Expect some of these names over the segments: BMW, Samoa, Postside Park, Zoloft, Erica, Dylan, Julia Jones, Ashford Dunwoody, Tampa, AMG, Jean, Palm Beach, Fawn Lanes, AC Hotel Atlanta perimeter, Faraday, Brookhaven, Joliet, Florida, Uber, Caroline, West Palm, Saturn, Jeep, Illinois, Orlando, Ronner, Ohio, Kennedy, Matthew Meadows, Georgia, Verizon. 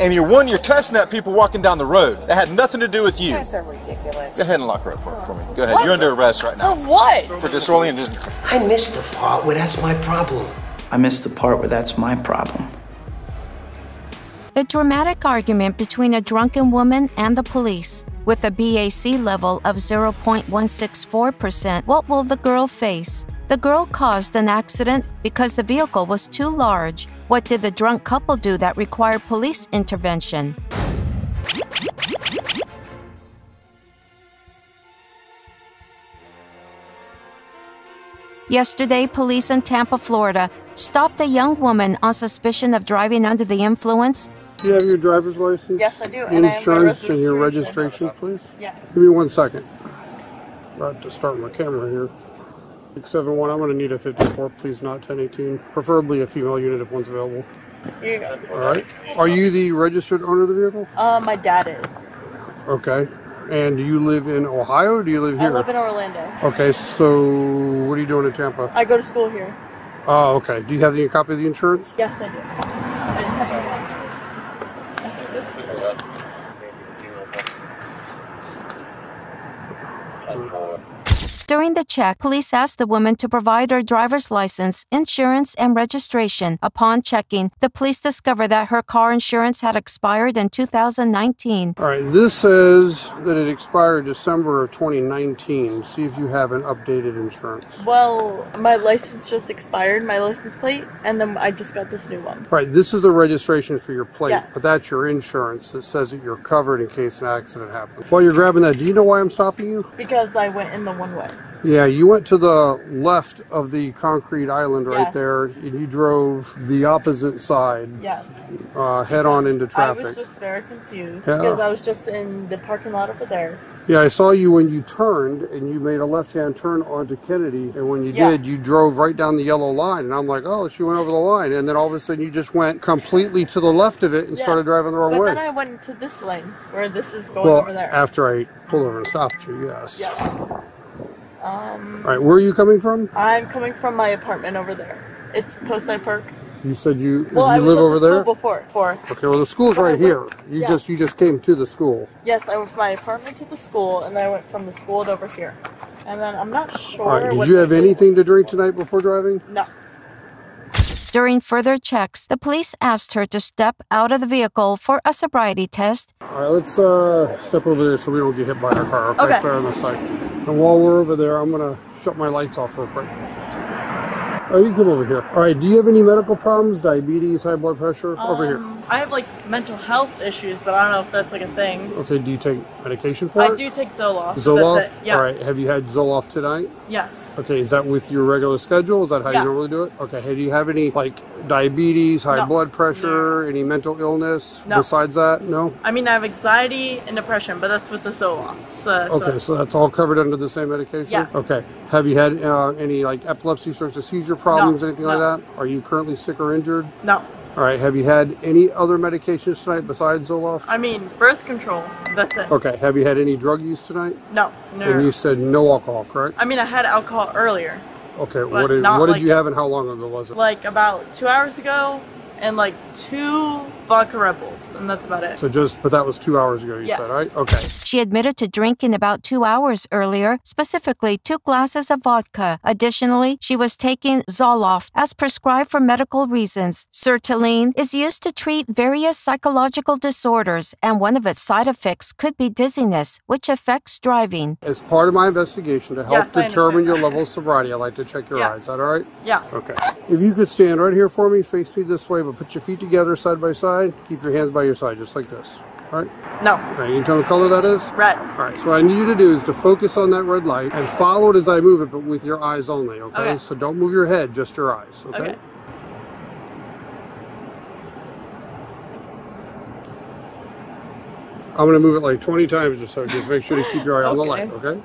and you're cussing at people walking down the road. That had nothing to do with you. You guys are ridiculous. Go ahead and lock her up for me. Go ahead. What? You're under arrest right now. For what? For disorderly and I missed the part where that's my problem. I missed the part where that's my problem. The dramatic argument between a drunken woman and the police. With a BAC level of 0.164%, what will the girl face? The girl caused an accident because the vehicle was too large. What did the drunk couple do that required police intervention? Yesterday, police in Tampa, Florida, stopped a young woman on suspicion of driving under the influence. Do you have your driver's license? Yes, I do. And insurance and your registration, please? Yes. Give me 1 second. About to start my camera here. 671, I'm going to need a 54, please, not 1018. Preferably a female unit if one's available. Here you go. All right. Are you the registered owner of the vehicle? My dad is. Okay. And do you live in Ohio or do you live here? I live in Orlando. Okay, so what are you doing in Tampa? I go to school here. Oh, okay. Do you have any copy of the insurance? Yes, I do. I just have one. During the check, police asked the woman to provide her driver's license, insurance, and registration. Upon checking, the police discovered that her car insurance had expired in 2019. All right, this says that it expired December of 2019. See if you have an updated insurance. Well, my license just expired, my license plate, and then I just got this new one. All right, this is the registration for your plate, yes. But that's your insurance that says that you're covered in case an accident happens. While you're grabbing that, do you know why I'm stopping you? Because I went in the one way. Yeah, you went to the left of the concrete island right yes. there, and you drove the opposite side yes. Head on into traffic. I was just very confused yeah. because I was just in the parking lot over there. Yeah, I saw you when you turned, and you made a left-hand turn onto Kennedy, and when you yeah. did, you drove right down the yellow line, and I'm like, oh, she went over the line, and then all of a sudden you just went completely to the left of it and yes. started driving the wrong way. But then I went into this lane, where this is going over there. Well, after I pulled over and stopped you, yes. Yes. All right, where are you coming from? I'm coming from my apartment over there. It's Postside Park. You said you live over there? Well, I was at the school before. Okay, well the school's right here. You just came to the school. Yes, I went from my apartment to the school, and I went from the school to over here. And then I'm not sure. All right, did you have anything to drink tonight before driving? No. During further checks, the police asked her to step out of the vehicle for a sobriety test. All right, let's step over there so we don't get hit by our car. Okay. Right there on the side. And while we're over there, I'm going to shut my lights off real quick. Oh, you can come over here. All right, do you have any medical problems? Diabetes, high blood pressure? Over here. I have, mental health issues, but I don't know if that's, a thing. Okay, do you take medication for it? I do take Zoloft. Zoloft? Yeah. All right, have you had Zoloft tonight? Yes. Okay, is that with your regular schedule? Is that how yeah. you normally do it? Okay, hey, do you have any, diabetes, high no. blood pressure, no. any mental illness no. besides that? No? I mean, I have anxiety and depression, but that's with the Zoloft. So okay, so that's all covered under the same medication? Yeah. Okay, have you had any, epilepsy, sorts of seizure problems, no, anything no. like that? Are you currently sick or injured? No. All right, have you had any other medications tonight besides Zoloft? I mean, birth control, that's it. Okay, have you had any drug use tonight? No, no. And you said no alcohol, correct? I mean, I had alcohol earlier. Okay, what did you have and how long ago was it? About 2 hours ago and 2 vodka Red Bulls, and that's about it. So but that was 2 hours ago, you yes. said, right? Okay. She admitted to drinking about 2 hours earlier, specifically 2 glasses of vodka. Additionally, she was taking Zoloft as prescribed for medical reasons. Sertraline is used to treat various psychological disorders, and one of its side effects could be dizziness, which affects driving. As part of my investigation to help yes, determine your level of sobriety, I'd like to check your yeah. eyes. Is that all right? Yeah. Okay. If you could stand right here for me, face me this way, but put your feet together side by side. Keep your hands by your side, just like this. All right? No. All right, you can tell me what color that is? Red. All right, so what I need you to do is to focus on that red light and follow it as I move it, but with your eyes only, okay? Okay. So don't move your head, just your eyes, okay? Okay. I'm going to move it 20 times or so. Just make sure to keep your eye okay. on the light, okay?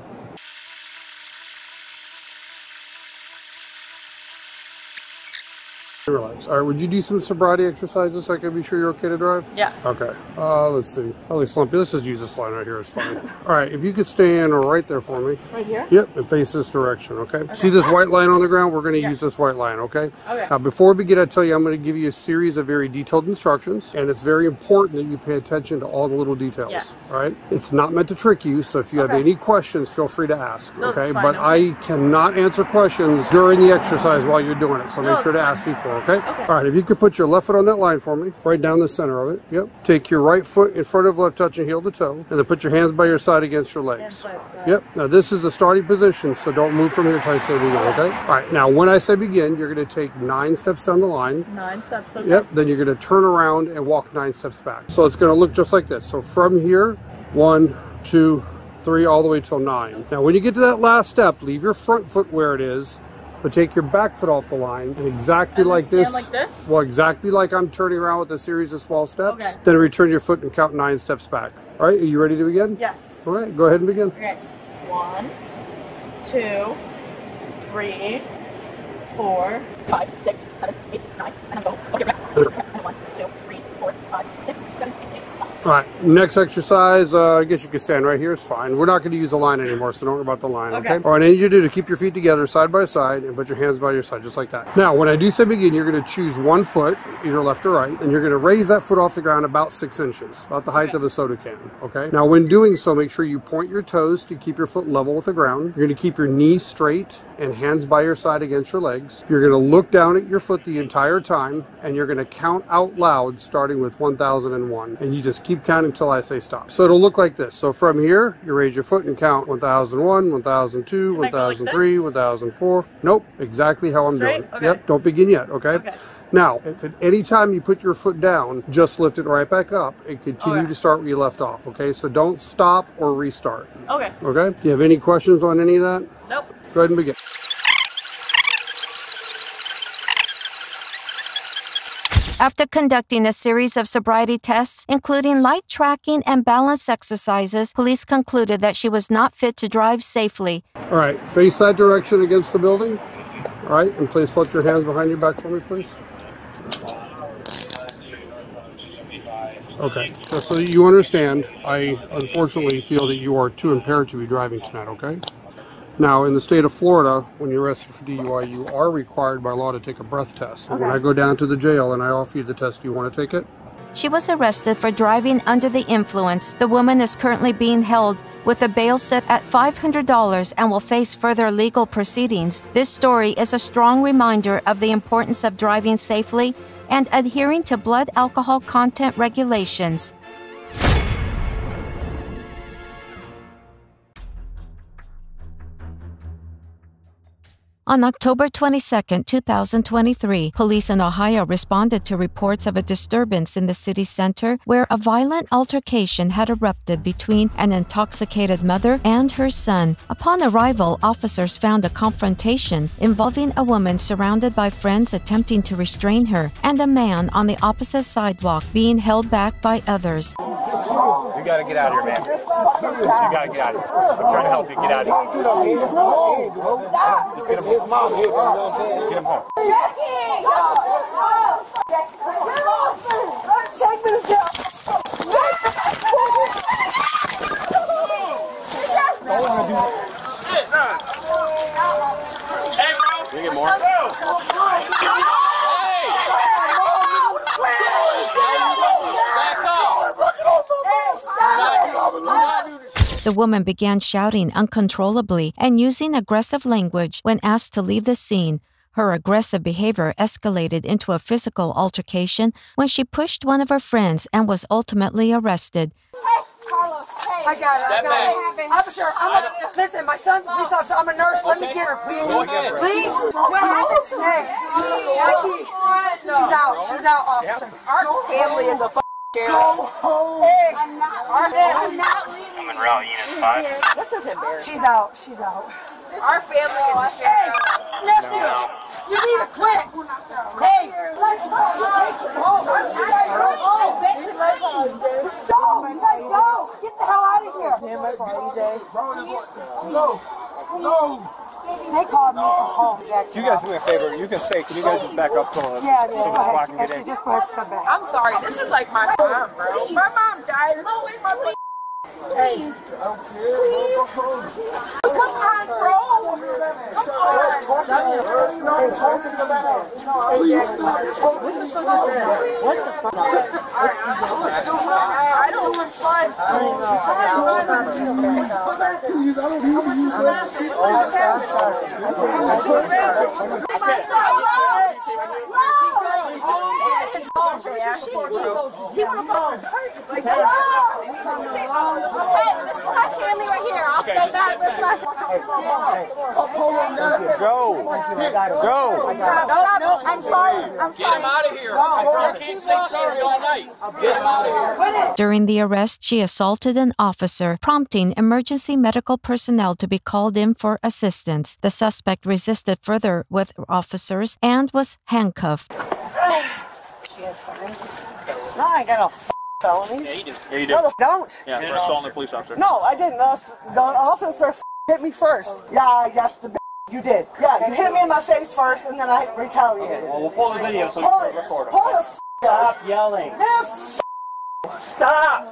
Relax. All right, would you do some sobriety exercises so I can be sure you're okay to drive? Yeah. Okay. Let's see. Holy slumpy. Let's just use this line right here. It's fine. All right, if you could stand right there for me. Right here? Yep, and face this direction, okay? See this white line on the ground? We're going to use this white line, okay? Okay. Now, before we begin, I tell you, I'm going to give you a series of very detailed instructions, and it's very important that you pay attention to all the little details, all right? It's not meant to trick you, so if you have any questions, feel free to ask, okay? But I cannot answer questions during the exercise while you're doing it, so make sure to ask before. Okay? All right, if you could put your left foot on that line for me, right down the center of it. Yep. Take your right foot in front of left, touching heel to toe, and then put your hands by your side against your legs. Yep. Now, this is a starting position, so don't move from here until I say begin, okay? All right, now, when I say begin, you're going to take 9 steps down the line. 9 steps, okay. Yep. Then you're going to turn around and walk 9 steps back. So it's going to look just like this. So from here, 1, 2, 3, all the way till 9. Now, when you get to that last step, leave your front foot where it is, but take your back foot off the line and exactly like this, well, exactly like I'm turning around with a series of small steps, then return your foot and count 9 steps back. All right, are you ready to begin? Yes. All right, go ahead and begin. Okay, 1, 2, 3, 4, 5, 6, 7, 8, 9, and go. Okay, right. 1, 2, 3, 4, 5, 6, 7, 8, 9. All right, next exercise, I guess you can stand right here, it's fine. We're not gonna use a line anymore, so don't worry about the line, okay? All right, I need you to keep your feet together side by side and put your hands by your side, just like that. Now, when I do say begin, you're gonna choose one foot, either left or right, and you're gonna raise that foot off the ground about 6 inches, about the height of a soda can, okay? Now, when doing so, make sure you point your toes to keep your foot level with the ground. You're gonna keep your knees straight and hands by your side against your legs. You're gonna look down at your foot the entire time, and you're gonna count out loud, starting with 1,001, and you just keep count until I say stop. So it'll look like this. So from here, you raise your foot and count 1,001, 1,002, 1,003, 1,004. Nope, exactly how I'm doing. Okay. Yep, don't begin yet, okay? Now, if at any time you put your foot down, just lift it right back up and continue to start where you left off, okay? So don't stop or restart. Okay. Okay? Do you have any questions on any of that? Nope. Go ahead and begin. After conducting a series of sobriety tests, including light tracking and balance exercises, police concluded that she was not fit to drive safely. All right, face that direction against the building. All right, and please put your hands behind your back for me, please. Okay, just so you understand, I unfortunately feel that you are too impaired to be driving tonight, okay? Now, in the state of Florida, when you're arrested for DUI, you are required by law to take a breath test. When I go down to the jail and I offer you the test, do you want to take it? She was arrested for driving under the influence. The woman is currently being held with a bail set at $500 and will face further legal proceedings. This story is a strong reminder of the importance of driving safely and adhering to blood alcohol content regulations. On October 22, 2023, police in Ohio responded to reports of a disturbance in the city center where a violent altercation had erupted between an intoxicated mother and her son. Upon arrival, officers found a confrontation involving a woman surrounded by friends attempting to restrain her and a man on the opposite sidewalk being held back by others. You gotta get out of here, man. You gotta get out of here. I'm trying to help you get out of here. Stop. Just get him home. His mom hit him. Get him home. Jackie! Take me to jail. I don't want to do that. Hey, bro. Can you get more? The woman began shouting uncontrollably and using aggressive language when asked to leave the scene. Her aggressive behavior escalated into a physical altercation when she pushed one of her friends and was ultimately arrested. Hey, Carlos, hey. I got it. Officer, listen, my son's a police officer. I'm a nurse. Let me get her, please. Please. What happened to her? She's out, officer. Our family is a Go home. Hey, I'm not leaving. I'm in Rowena 5. This is embarrassing. She's out. Our family is in. Hey, nephew, you need to quit. Hey, let's go. Go. Get the hell out of here. Go. They called me from home, Jackie. Do you guys do me a favor? You can stay. Can you guys just back up for a just go ahead and step back. I'm sorry. This is like my mom, bro. My mom died. And always my hey. Please. During the arrest, she assaulted an officer, prompting emergency medical personnel to be called in for assistance. The suspect resisted further with officers and was handcuffed. No, I ain't got no felonies. Yeah, you did. Yeah, you did. No, don't. Yeah, for assaulting the police officer. No, I didn't. The officer hit me first. Yeah, yes, the you did. Yeah, you hit me in my face first, and then I retaliated. Okay, well, we'll pull the video so you can record it. Pull the stop yelling. Yes. Stop!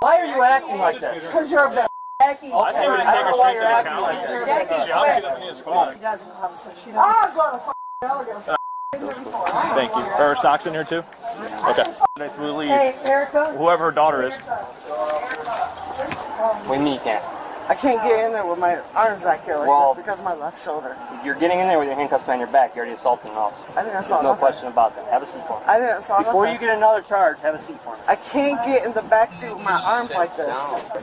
Why are you acting like this? Because you're a bad Jackie. Oh, I say we just take her straight to the county. She obviously doesn't need a squad. She doesn't have a she doesn't. I was going to thank you. Are her socks in here too? Okay. Hey, Erica. Whoever her daughter is. We need that. I can't get in there with my arms back here like well, this because of my left shoulder. You're getting in there with your handcuffs on your back. You're already assaulting an officer. I didn't assault. There's no question about that. Have a seat for me. I didn't assault. Before you get another charge, have a seat for me. I can't get in the back seat with my arms like this.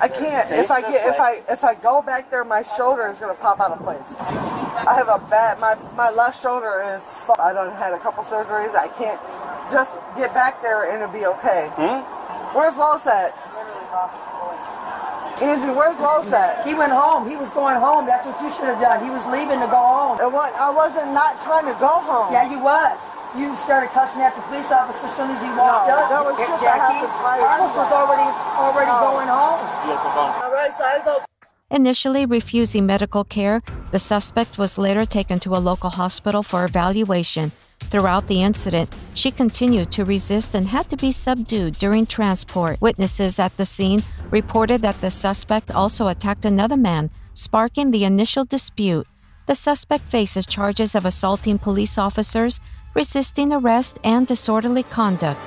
I can't. If I get, if I go back there, my shoulder is gonna pop out of place. I have a bad. My left shoulder is. I done had a couple surgeries. I can't just get back there and it'll be okay. Hmm? Where's Los at? Angie, where's Los at? He went home. He was going home. That's what you should have done. He was leaving to go home. I wasn't not trying to go home. Yeah, you was. You started cussing at the police officer as soon as he walked up. That was Jackie. Carlos was already going home. Yes, I'm home. All right, so I go. Initially refusing medical care, the suspect was later taken to a local hospital for evaluation. Throughout the incident, she continued to resist and had to be subdued during transport. Witnesses at the scene reported that the suspect also attacked another man, sparking the initial dispute. The suspect faces charges of assaulting police officers, resisting arrest, and disorderly conduct.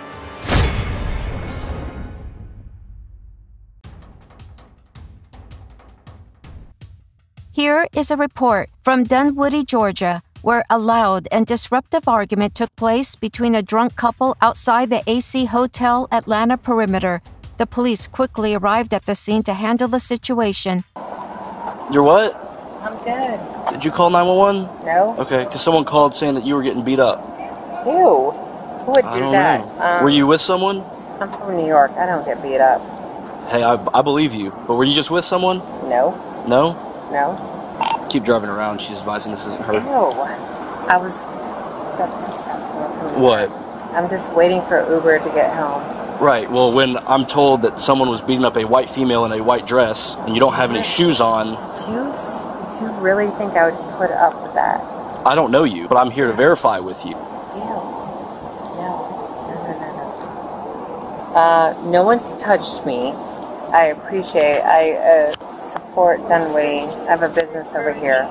Here is a report from Dunwoody, Georgia, where a loud and disruptive argument took place between a drunk couple outside the AC Hotel Atlanta perimeter. The police quickly arrived at the scene to handle the situation. You're what? I'm good. Did you call 911? No. Okay, because someone called saying that you were getting beat up. Ew. Who would do that? Were you with someone? I'm from New York. I don't get beat up. Hey, I believe you. But were you just with someone? No. No? No. Keep driving around. She's advising this isn't her. No, I was. That's disgusting. What? I'm just waiting for Uber to get home. Right. Well, when I'm told that someone was beating up a white female in a white dress, and you don't have any shoes on. Shoes? Do you really think I would put up with that? I don't know you, but I'm here to verify with you. Ew. No. No one's touched me. I appreciate. I support Dunwoody. I have a business over here.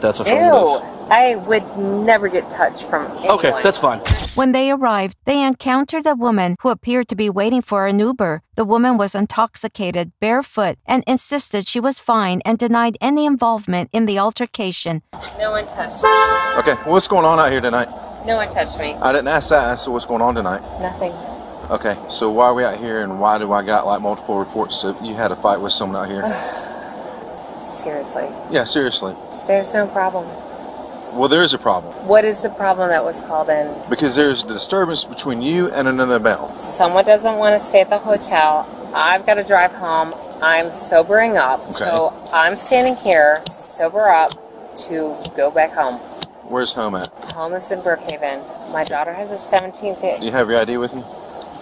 That's affirmative. Ew, I would never get touched from anyone. Okay, that's fine. When they arrived, they encountered a woman who appeared to be waiting for an Uber. The woman was intoxicated, barefoot, and insisted she was fine and denied any involvement in the altercation. No one touched me. Okay, well, what's going on out here tonight? No one touched me. I didn't ask that. I asked what's going on tonight. Nothing. Okay, so why are we out here and why do I got like multiple reports that you had a fight with someone out here? Seriously? Yeah, seriously. There's no problem. Well, there is a problem. What is the problem that was called in? Because there's a disturbance between you and another male. Someone doesn't want to stay at the hotel. I've got to drive home. I'm sobering up. Okay. So I'm standing here to sober up to go back home. Where's home at? Home is in Brookhaven. My daughter has a 17th. Do you have your ID with you?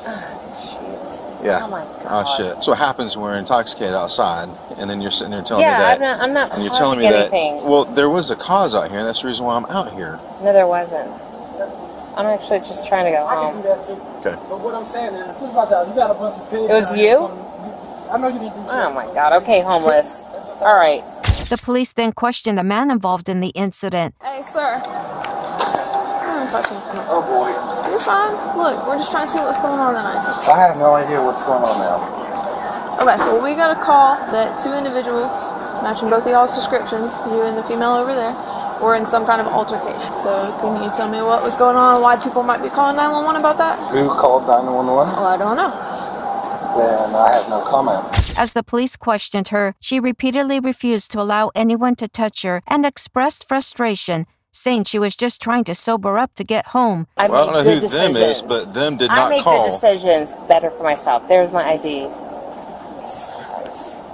Oh, shit. Yeah. Oh my God. Oh shit. So what happens when we're intoxicated outside, and then you're sitting there telling me that. Yeah, I'm not. And you're telling me anything. That. Well, there was a cause out here, and that's the reason why I'm out here. No, there wasn't. I'm actually just trying to go home. I can do that too. Okay. But what I'm saying is, this is about you got a bunch of pigs. It was you? I know you didn't do shit. Oh my God. Okay, homeless. All right. The police then questioned the man involved in the incident. Hey, sir. Oh boy. You're fine. Look, we're just trying to see what's going on tonight. I have no idea what's going on now. Okay, well, we got a call that two individuals, matching both of y'all's descriptions, you and the female over there, were in some kind of altercation. So can you tell me what was going on and why people might be calling 911 about that? Who called 911? Oh, I don't know. Then I have no comment. As the police questioned her, she repeatedly refused to allow anyone to touch her and expressed frustration, saying she was just trying to sober up to get home. Well, I don't know who them is, but them did not call. I make good decisions better for myself. There's my ID.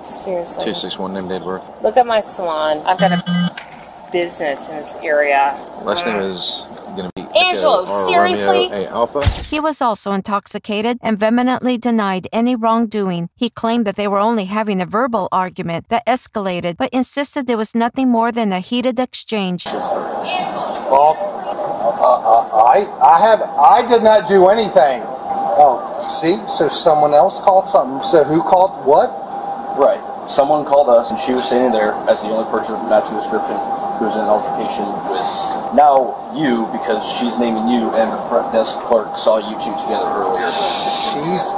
Seriously. 261 name, date of birth. Look at my salon. I've got a business in this area. Last name is going to be Angelo. Seriously? A Alpha. He was also intoxicated and vehemently denied any wrongdoing. He claimed that they were only having a verbal argument that escalated, but insisted there was nothing more than a heated exchange. Well, I did not do anything. Oh, see? So someone else called something. So who called what? Right. Someone called us, and she was standing there as the only person with matching description who was in an altercation with now you, because she's naming you, and the front desk clerk saw you two together earlier. She's...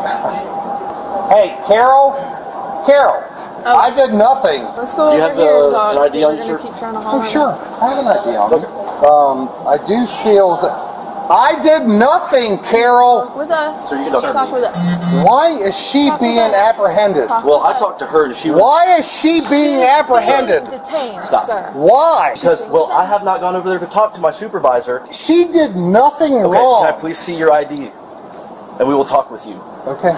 Hey, Carol? Carol! Okay. I did nothing. Let's go over here, dog. Do you have an ID on you, sir? Oh, sure. I have an ID on me. I do feel that... I did nothing, Carol! Talk with us. So you can talk with us. Why is she being apprehended? Well, I talked to her and she was... Why is she being apprehended? Detained, stop. Sir. Why? Because, well, I have not gone over there to talk to my supervisor. She did nothing wrong. Okay, can I please see your ID? And we will talk with you. Okay.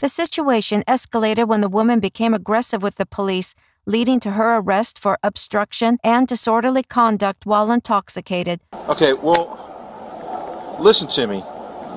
The situation escalated when the woman became aggressive with the police, leading to her arrest for obstruction and disorderly conduct while intoxicated. Okay, well... Listen to me.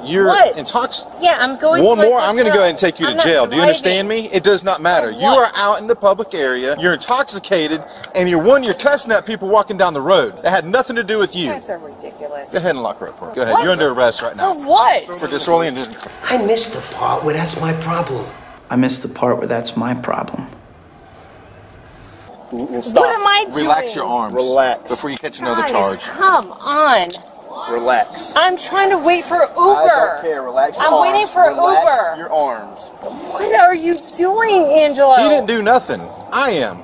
You're intoxicated. Yeah, I'm going to I'm going to go ahead and take you to jail. Do you understand me? It does not matter. You are out in the public area. You're intoxicated. And you're cussing at people walking down the road. That had nothing to do with you. You guys are ridiculous. Go ahead and lock her up. Go ahead. You're under arrest right now. For what? For disorderly and... I missed the part where that's my problem. I missed the part where that's my problem. We'll stop. What am I doing? Relax your arms. Relax. Before you catch another charge. Come on. Relax. I'm trying to wait for Uber. I don't care. Relax your arms. I'm waiting for Uber. Your arms. What are you doing, Angelo? He didn't do nothing. I am.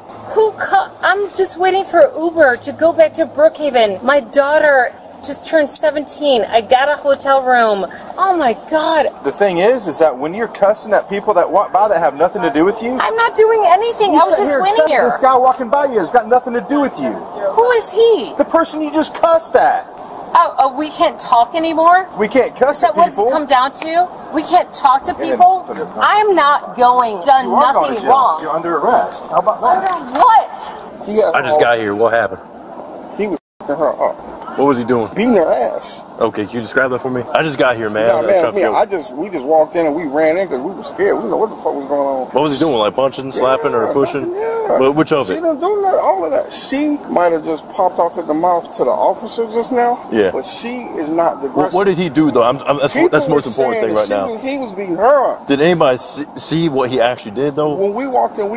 I'm just waiting for Uber to go back to Brookhaven. My daughter just turned 17. I got a hotel room. Oh my God. The thing is that when you're cussing at people that walk by that have nothing to do with you. I'm not doing anything. I was just waiting here. This guy walking by you has got nothing to do with you. Who is he? The person you just cussed at. Oh, we can't talk anymore? We can't cuss at people. Is that what's come down to? We can't talk to people? I'm not going. Done nothing wrong. You're under arrest. How about that? Under what? Yeah, I just got here. What happened? He was f***ing her up. What was he doing? Beating her ass. Okay, can you describe that for me? I just got here, man. Nah, man, we just walked in and we ran in because we were scared. We didn't know what the fuck was going on. What was he doing? Like punching, slapping, or pushing? Yeah. Which of it? She didn't do that, all of that. She might have just popped off at the mouth to the officer just now. Yeah. But she is not the aggressor. What did he do, though? That's the most important thing right now. He was beating her up. Did anybody see what he actually did, though? When we walked in,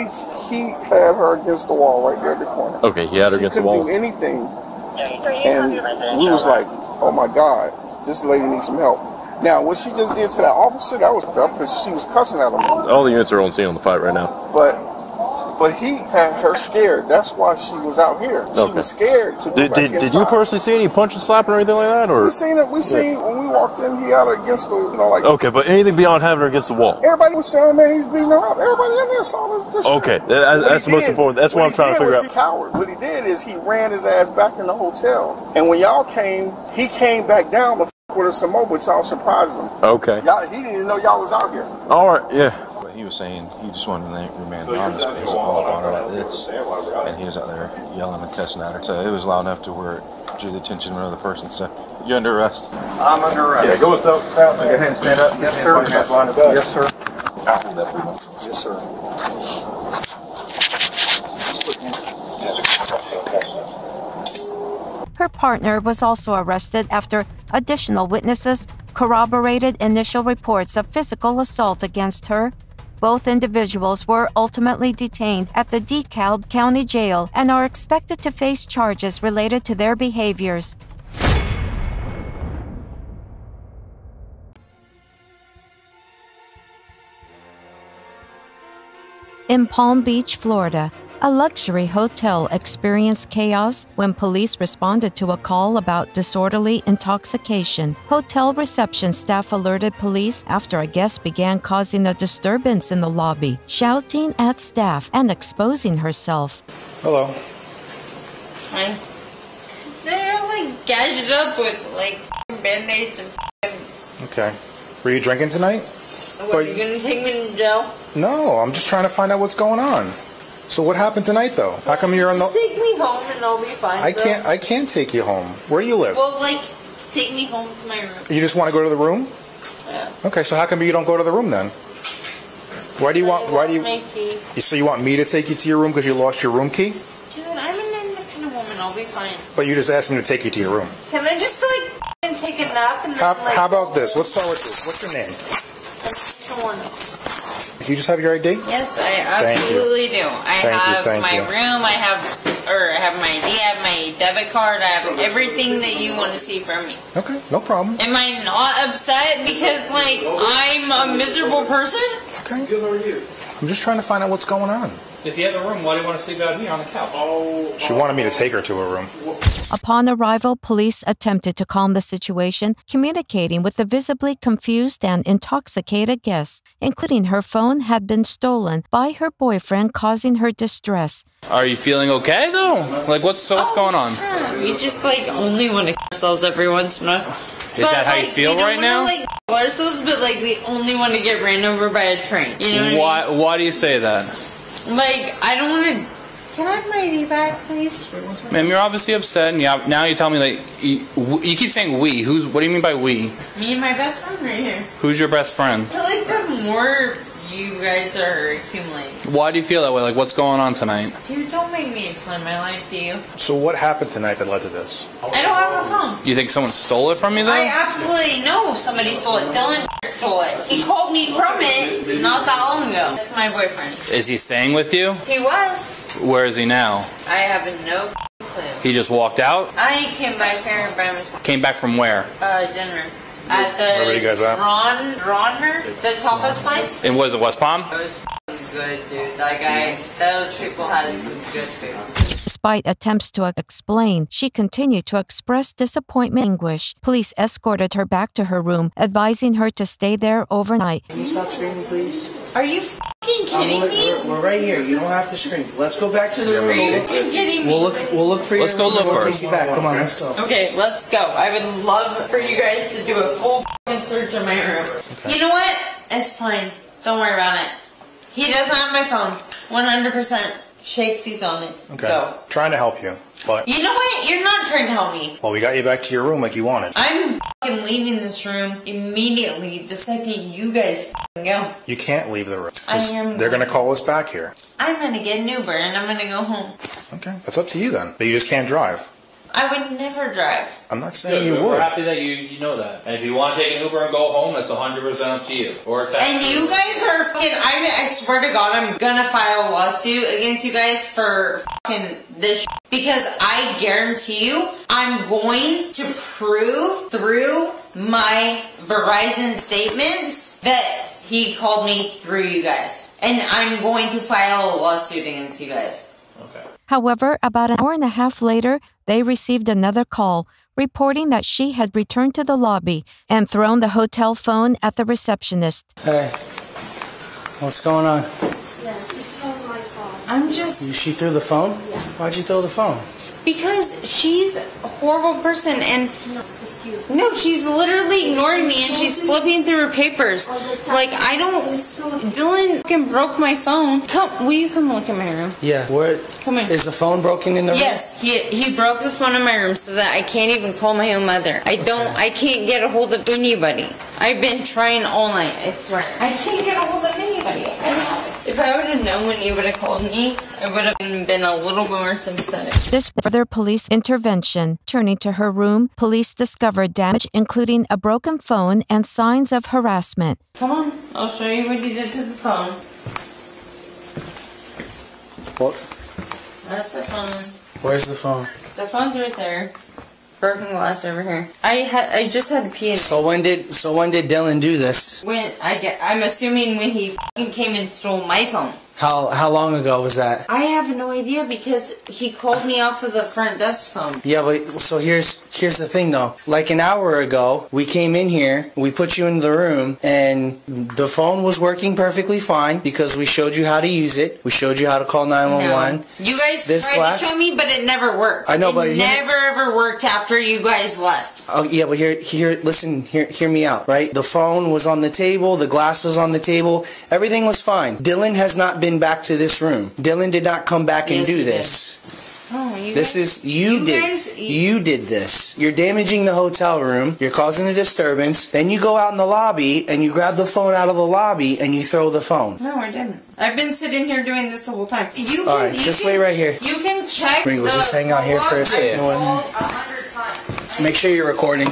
he had her against the wall right there at the corner. Okay, he had her against the wall. She couldn't do anything. And we was like... Oh my God, this lady needs some help. Now, what she just did to that officer, that was tough because she was cussing at him. All the units are on scene on the fight right now. But he had her scared. That's why she was out here. She was scared to go back inside. Did you personally see any punching, slapping, or anything like that? Or? We seen it. When we walked in, he had her against the wall. You know, like, okay, but anything beyond having her against the wall? Everybody was saying, man, he's beating her up. Everybody in there saw this shit. Okay, that's the most important. That's what I'm trying to figure out. He cowered. What he did is he ran his ass back in the hotel. And when y'all came, he came back down to f*** with a Samoa, but y'all surprised him. Okay. He didn't even know y'all was out here. All right, yeah. He was saying he just wanted to remain honest, but he was all about her like this, and he was out there yelling and cussing at her. So it was loud enough to where it drew the attention of another person. So you're under arrest. I'm under arrest. Yeah, go ahead and stand up. Yes, sir. Yes, sir. I'll hold that for you. Yes, sir. Her partner was also arrested after additional witnesses corroborated initial reports of physical assault against her. Both individuals were ultimately detained at the DeKalb County Jail and are expected to face charges related to their behaviors. In Palm Beach, Florida, a luxury hotel experienced chaos when police responded to a call about disorderly intoxication. Hotel reception staff alerted police after a guest began causing a disturbance in the lobby, shouting at staff and exposing herself. Hello. Hi. They're like gadgeted up with like band-aids and okay. Were you drinking tonight? What, are you gonna take me to jail? No, I'm just trying to find out what's going on. So what happened tonight, though? How come you're on the... Take me home and I'll be fine, I can't take you home. Where do you live? Well, like, take me home to my room. You just want to go to the room? Yeah. Okay, so how come you don't go to the room, then? Why do you want... Why do you... So you want me to take you to your room because you lost your room key? Dude, I'm an independent woman. I'll be fine. But you just asked me to take you to your room. Can I just, like, take a nap and then, how about this? Let's start with this. What's your name? Do you just have your ID? Yes, I absolutely do. I have my room, I have my ID, I have my debit card, I have everything that you want to see from me. Okay, no problem. Am I not upset because, like, I'm a miserable person? Okay. Good, how are you? I'm just trying to find out what's going on. If you have a room, why do you want to sleep out here on the couch? Oh, she wanted me to take her to her room. Upon arrival, police attempted to calm the situation, communicating with the visibly confused and intoxicated guest, including her phone had been stolen by her boyfriend, causing her distress. Are you feeling okay, though? Like, what's going on? Yeah. We just, like, only want to ourselves every once in a while. Is that how you feel right now? Ourselves, but, like, we only want to get ran over by a train. You know what I mean? Why do you say that? Like, I don't want to... Can I have my ID back, please? Ma'am, you're obviously upset, and now you tell me, like, you keep saying we. Who's? What do you mean by we? Me and my best friend right here. Who's your best friend? I feel like the more you guys are accumulating. Why do you feel that way? Like, what's going on tonight? Dude, don't make me explain my life to you. So what happened tonight that led to this? I don't have a phone. You think someone stole it from you, though? I absolutely know somebody stole it. Dylan stole it. He called me from it not that long ago. That's my boyfriend. Is he staying with you? He was. Where is he now? I have no clue. He just walked out? I came back here by myself. Came back from where? Denver. At the Ronner, the tapas place. And was it West Palm? It was good, dude. That guy, those people had some good food. Despite attempts to explain, she continued to express disappointment and anguish. Police escorted her back to her room, advising her to stay there overnight. Can you stop screaming, please? Are you f***ing kidding me? We're right here. You don't have to scream. Let's go back to the room. Are you f***ing kidding me? We'll look for you. Let's go look first. Come on, let's go. Okay, let's go. I would love for you guys to do a full f***ing search of my room. Okay. You know what? It's fine. Don't worry about it. He doesn't have my phone. 100%. Shakespeare's on it. Okay. Go. Trying to help you, but... You know what? You're not trying to help me. Well, we got you back to your room like you wanted. I'm f***ing leaving this room immediately the second you guys f***ing go. You can't leave the room. I am... They're going to call us back here. I'm going to get an Uber and I'm going to go home. Okay. That's up to you then. But you just can't drive. I would never drive. I'm not saying you would. We're happy that you know that. And if you want to take an Uber and go home, that's 100% up to you. Or a taxi. And you guys are fucking... I swear to God, I'm gonna file a lawsuit against you guys for fucking this shit. Because I guarantee you, I'm going to prove through my Verizon statements that he called me through you guys. And I'm going to file a lawsuit against you guys. Okay. However, about an hour and a half later, they received another call reporting that she had returned to the lobby and thrown the hotel phone at the receptionist. Hey, what's going on? Yes, he's throwing my phone. I'm just... She threw the phone? Yeah. Why'd you throw the phone? Because she's a horrible person and... No, she's literally ignoring me and she's flipping through her papers. Like, I don't... Dylan fucking broke my phone. Will you come look in my room? Yeah. Come in. Is the phone broken in the room? Yes, he broke the phone in my room so that I can't even call my own mother. I can't get a hold of anybody. I've been trying all night, I swear. I can't get a hold of anybody. If I would have known when you would have called me, it would have been a little more sympathetic. This further police intervention. Turning to her room, police discovered damage, including a broken phone and signs of harassment. Come on, I'll show you what you did to the phone. What? That's the phone. Where's the phone? The phone's right there. Broken glass over here. I just had to pee in it. So when did Dylan do this? I'm assuming when he f***ing came and stole my phone. How long ago was that? I have no idea because he called me off of the front desk phone. Yeah, but so here's the thing though. Like an hour ago, we came in here, we put you in the room, and the phone was working perfectly fine because we showed you how to use it. We showed you how to call 911. No. You guys tried to show me, but it never worked. I know, but it never ever worked after you guys left. Oh yeah, but listen, hear me out, right? The phone was on the table, the glass was on the table, everything was fine. Dylan has not been back to this room. Dylan did not come back and do this. Oh, you did this. You're damaging the hotel room. You're causing a disturbance. Then you go out in the lobby and you grab the phone out of the lobby and you throw the phone. No, I didn't. I've been sitting here doing this the whole time. Alright, just wait right here. You can check. We'll just hang out here for a second. Make sure you're recording.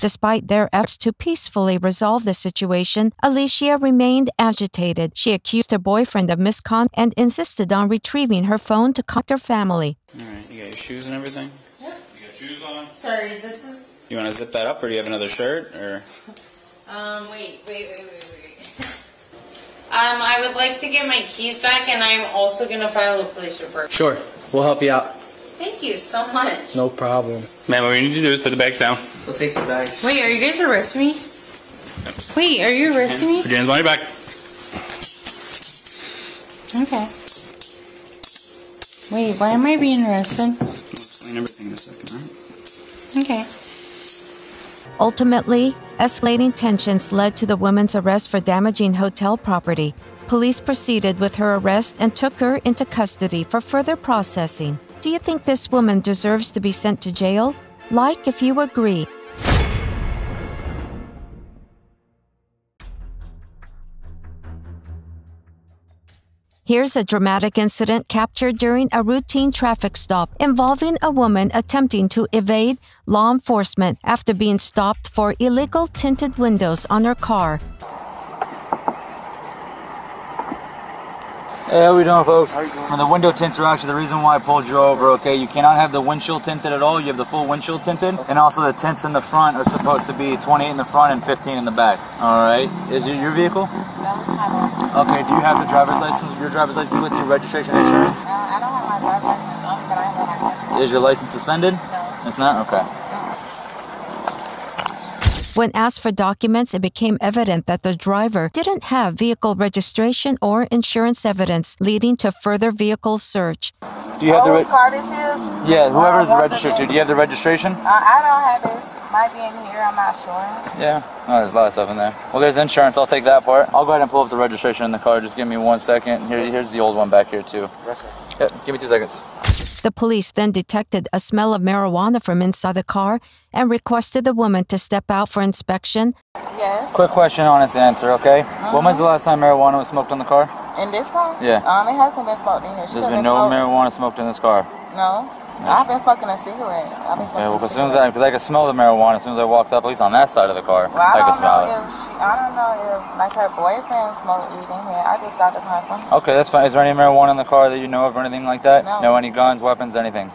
Despite their efforts to peacefully resolve the situation, Alicia remained agitated. She accused her boyfriend of misconduct and insisted on retrieving her phone to contact her family. All right, you got your shoes and everything? Yep. You got shoes on? Sorry, this is... You want to zip that up, or do you have another shirt, or...? Wait. I would like to get my keys back, and I'm also going to file a police report. Sure. We'll help you out. Thank you so much. No problem. Man, what we need to do is put the bags down. We'll take the bags. Wait, are you guys arresting me? Wait, are you arresting me? Put your hands on your back. Okay. Wait, why am I being arrested? I'll explain everything in a second, right? Okay. Ultimately, escalating tensions led to the woman's arrest for damaging hotel property. Police proceeded with her arrest and took her into custody for further processing. Do you think this woman deserves to be sent to jail? Like if you agree. Here's a dramatic incident captured during a routine traffic stop involving a woman attempting to evade law enforcement after being stopped for illegal tinted windows on her car. Hey, how we doing, folks? And the window tints are actually the reason why I pulled you over, okay? You cannot have the windshield tinted at all. You have the full windshield tinted. And also the tints in the front are supposed to be 28 in the front and 15 in the back. All right. Is it your vehicle? No. Okay, do you have the driver's license, your driver's license with you, registration, insurance? No, I don't have my driver's license, but I have my license. Is your license suspended? No. It's not? Okay. When asked for documents, it became evident that the driver didn't have vehicle registration or insurance evidence, leading to further vehicle search. Do you have the car this is? Yeah, whoever's registered to. Do you have the registration? I don't have it. Might be in here. I'm not sure. Yeah. Oh, there's a lot of stuff in there. Well, there's insurance. I'll take that part. I'll go ahead and pull up the registration in the car. Just give me 1 second. Here's the old one back here, too. Yes, sir. Yep. Give me 2 seconds. The police then detected a smell of marijuana from inside the car and requested the woman to step out for inspection. Yes. Quick question, honest answer, okay? When was the last time marijuana was smoked on the car? In this car? Yeah. It hasn't been smoked in here. There's been no marijuana smoked in this car? No. I've been smoking a cigarette. I've been smoking a cigarette. As soon as I could smell the marijuana, as soon as I walked up, at least on that side of the car, well, I could smell it. I don't know if, like, her boyfriend smoked weed in here. I just got the car from him. Okay, that's fine. Is there any marijuana in the car that you know of or anything like that? No. No, any guns, weapons, anything?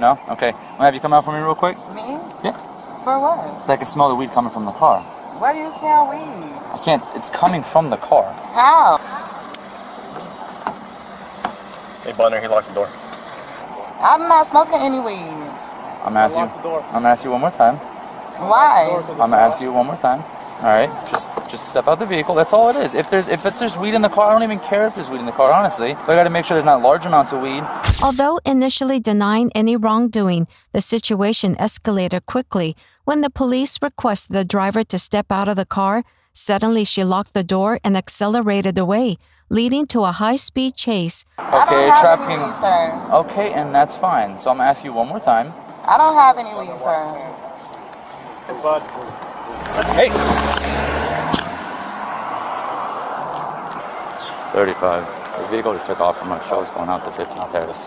No? Okay. Well, have you come out for me real quick? Me? Yeah. For what? I can smell the weed coming from the car. Where do you smell weed? I can't. It's coming from the car. How? Hey, Bunner, he locked the door. I'm not smoking any weed. I'm gonna ask you one more time. Why? I'm gonna ask you one more time. All right, just step out the vehicle. That's all it is. If there's weed in the car, I don't even care if there's weed in the car. Honestly, but I gotta make sure there's not large amounts of weed. Although initially denying any wrongdoing, the situation escalated quickly when the police requested the driver to step out of the car. Suddenly, she locked the door and accelerated away, leading to a high-speed chase. Okay, trafficking. Okay, and that's fine. So I'm gonna ask you one more time. I don't have any weed, sir. Hey. 35. The vehicle just took off from our show. It's going out to 15th Terrace.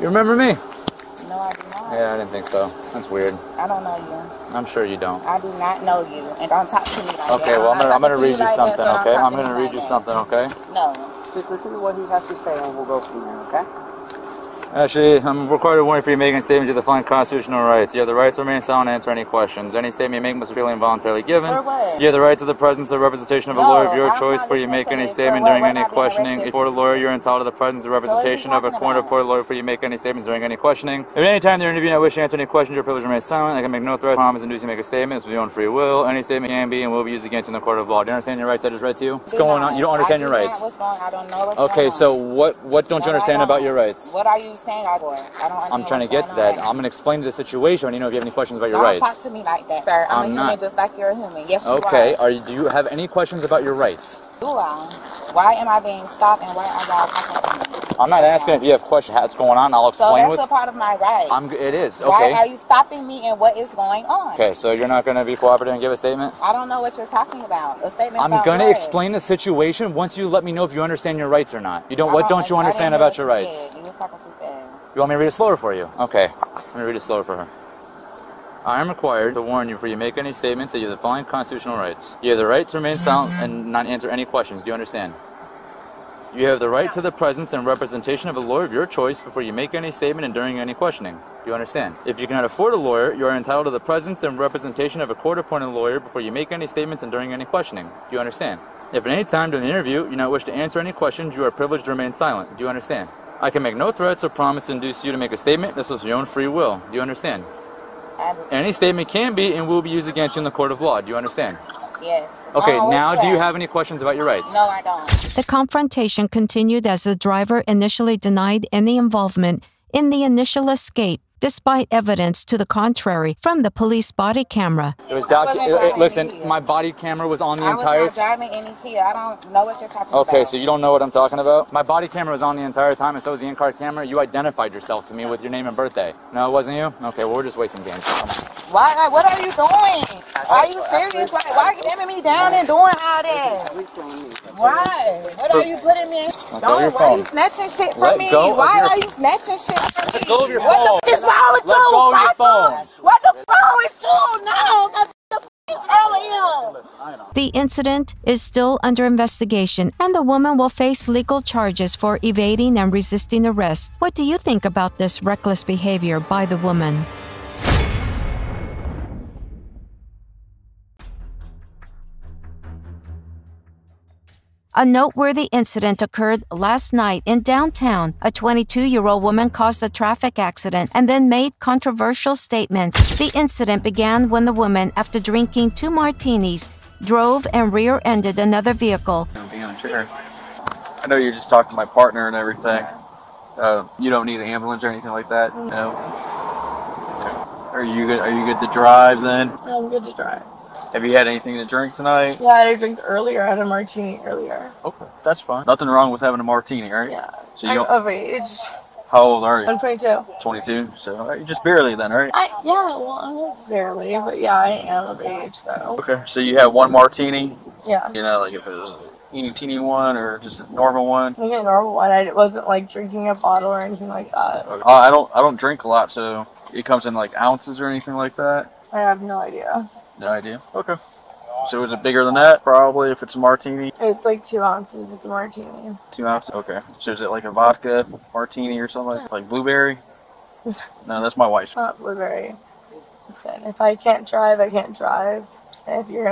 You remember me? No, I do not. Yeah, I didn't think so. That's weird. I don't know you. I'm sure you don't. I do not know you, and don't talk to me like that. Okay, well, I'm gonna read you something, okay? I'm gonna read you something, okay? No. Just listen to what he has to say, and we'll go from there, okay? Actually, I'm required to warn you for you making statements you define constitutional rights. You have the right to remain silent and answer any questions. Any statement you make must be freely and voluntarily given. For what? You have the right to the presence or representation of a lawyer of your choice before you make any statement during any questioning. If you're a lawyer, you're entitled to the presence or representation of a court or court lawyer before you make any statements during any questioning. If at any time during the interview you wish to answer any questions, your privilege remains silent. I can make no threat, promise, induce you to make a statement. It's with your own free will. Any statement can be and will be used against you in the court of law. Do you understand your rights I just read to you? What's going on? You don't understand your rights. I don't know what's going on. Okay, so what don't you understand about your rights? What are you saying? I'm trying to get to that. I'm going to explain the situation. I need to know if you have any questions about your rights. Don't talk to me like that, sir. I'm a human just like you're a human. Yes, you are. Okay. Do you have any questions about your rights? Do I? Why am I being stopped and why are y'all talking to me? I'm not asking if you have questions. What's going on? I'll explain what's... So that's a part of my rights. It is. Okay. Why are you stopping me and what is going on? Okay, so you're not going to be cooperative and give a statement? I don't know what you're talking about. A statement about I'm going to explain the situation once you let me know if you understand your rights or not. You don't... What don't you understand about your rights? You want me to read it slower for you? Okay. Let me read it slower for her. I am required to warn you before you make any statements that you have the following constitutional rights. You have the right to remain silent and not answer any questions. Do you understand? You have the right to the presence and representation of a lawyer of your choice before you make any statement and during any questioning. Do you understand? If you cannot afford a lawyer, you are entitled to the presence and representation of a court-appointed lawyer before you make any statements and during any questioning. Do you understand? If at any time during the interview you do not wish to answer any questions, you are privileged to remain silent. Do you understand? I can make no threats or promise to induce you to make a statement. This is your own free will. Do you understand? Any statement can be and will be used against you in the court of law. Do you understand? Yes. Okay, now do you have any questions about your rights? No, I don't. The confrontation continued as the driver initially denied any involvement in the initial escape, despite evidence to the contrary from the police body camera. It was listen, my body camera was on the entire... I was not driving any Kia. I don't know what you're talking about. Okay, so you don't know what I'm talking about? My body camera was on the entire time, and so was the in-car camera. You identified yourself to me with your name and birthday. No, it wasn't you? Okay, well, we're just wasting games. Why? What are you doing? Are you serious? Why are you naming me down and doing all that? Why? What are you putting me in? Why are you snatching shit from me? Why are you snatching shit from me? What the f*** is wrong with you? What the f*** is you? No! The incident is still under investigation, and the woman will face legal charges for evading and resisting arrest. What do you think about this reckless behavior by the woman? A noteworthy incident occurred last night in downtown. A 22-year-old woman caused a traffic accident and then made controversial statements. The incident began when the woman, after drinking 2 martinis, drove and rear-ended another vehicle. I know you just talked to my partner and everything. You don't need an ambulance or anything like that? No. Okay. Are you good to drive then? I'm good to drive. Have you had anything to drink tonight? Yeah, I drank earlier. I had a martini earlier. Okay, that's fine. Nothing wrong with having a martini, right? Yeah. So you how old are you? I'm 22. 22, so you're just barely then, right? Well, I'm barely, but yeah, I am of age though. Okay, so you had 1 martini? Yeah. You know, like if it was a teeny, teeny one or just a normal one? Like a normal one. I wasn't like drinking a bottle or anything like that. Okay. I don't drink a lot, so it comes in like ounces or anything like that? I have no idea. No idea. Okay. So is it bigger than that? Probably if it's a martini. It's like 2 ounces if it's a martini. 2 ounces? Okay. So is it like a vodka martini or something? Like blueberry? No, that's my wife's. Not blueberry. Listen, if I can't drive, I can't drive. If you're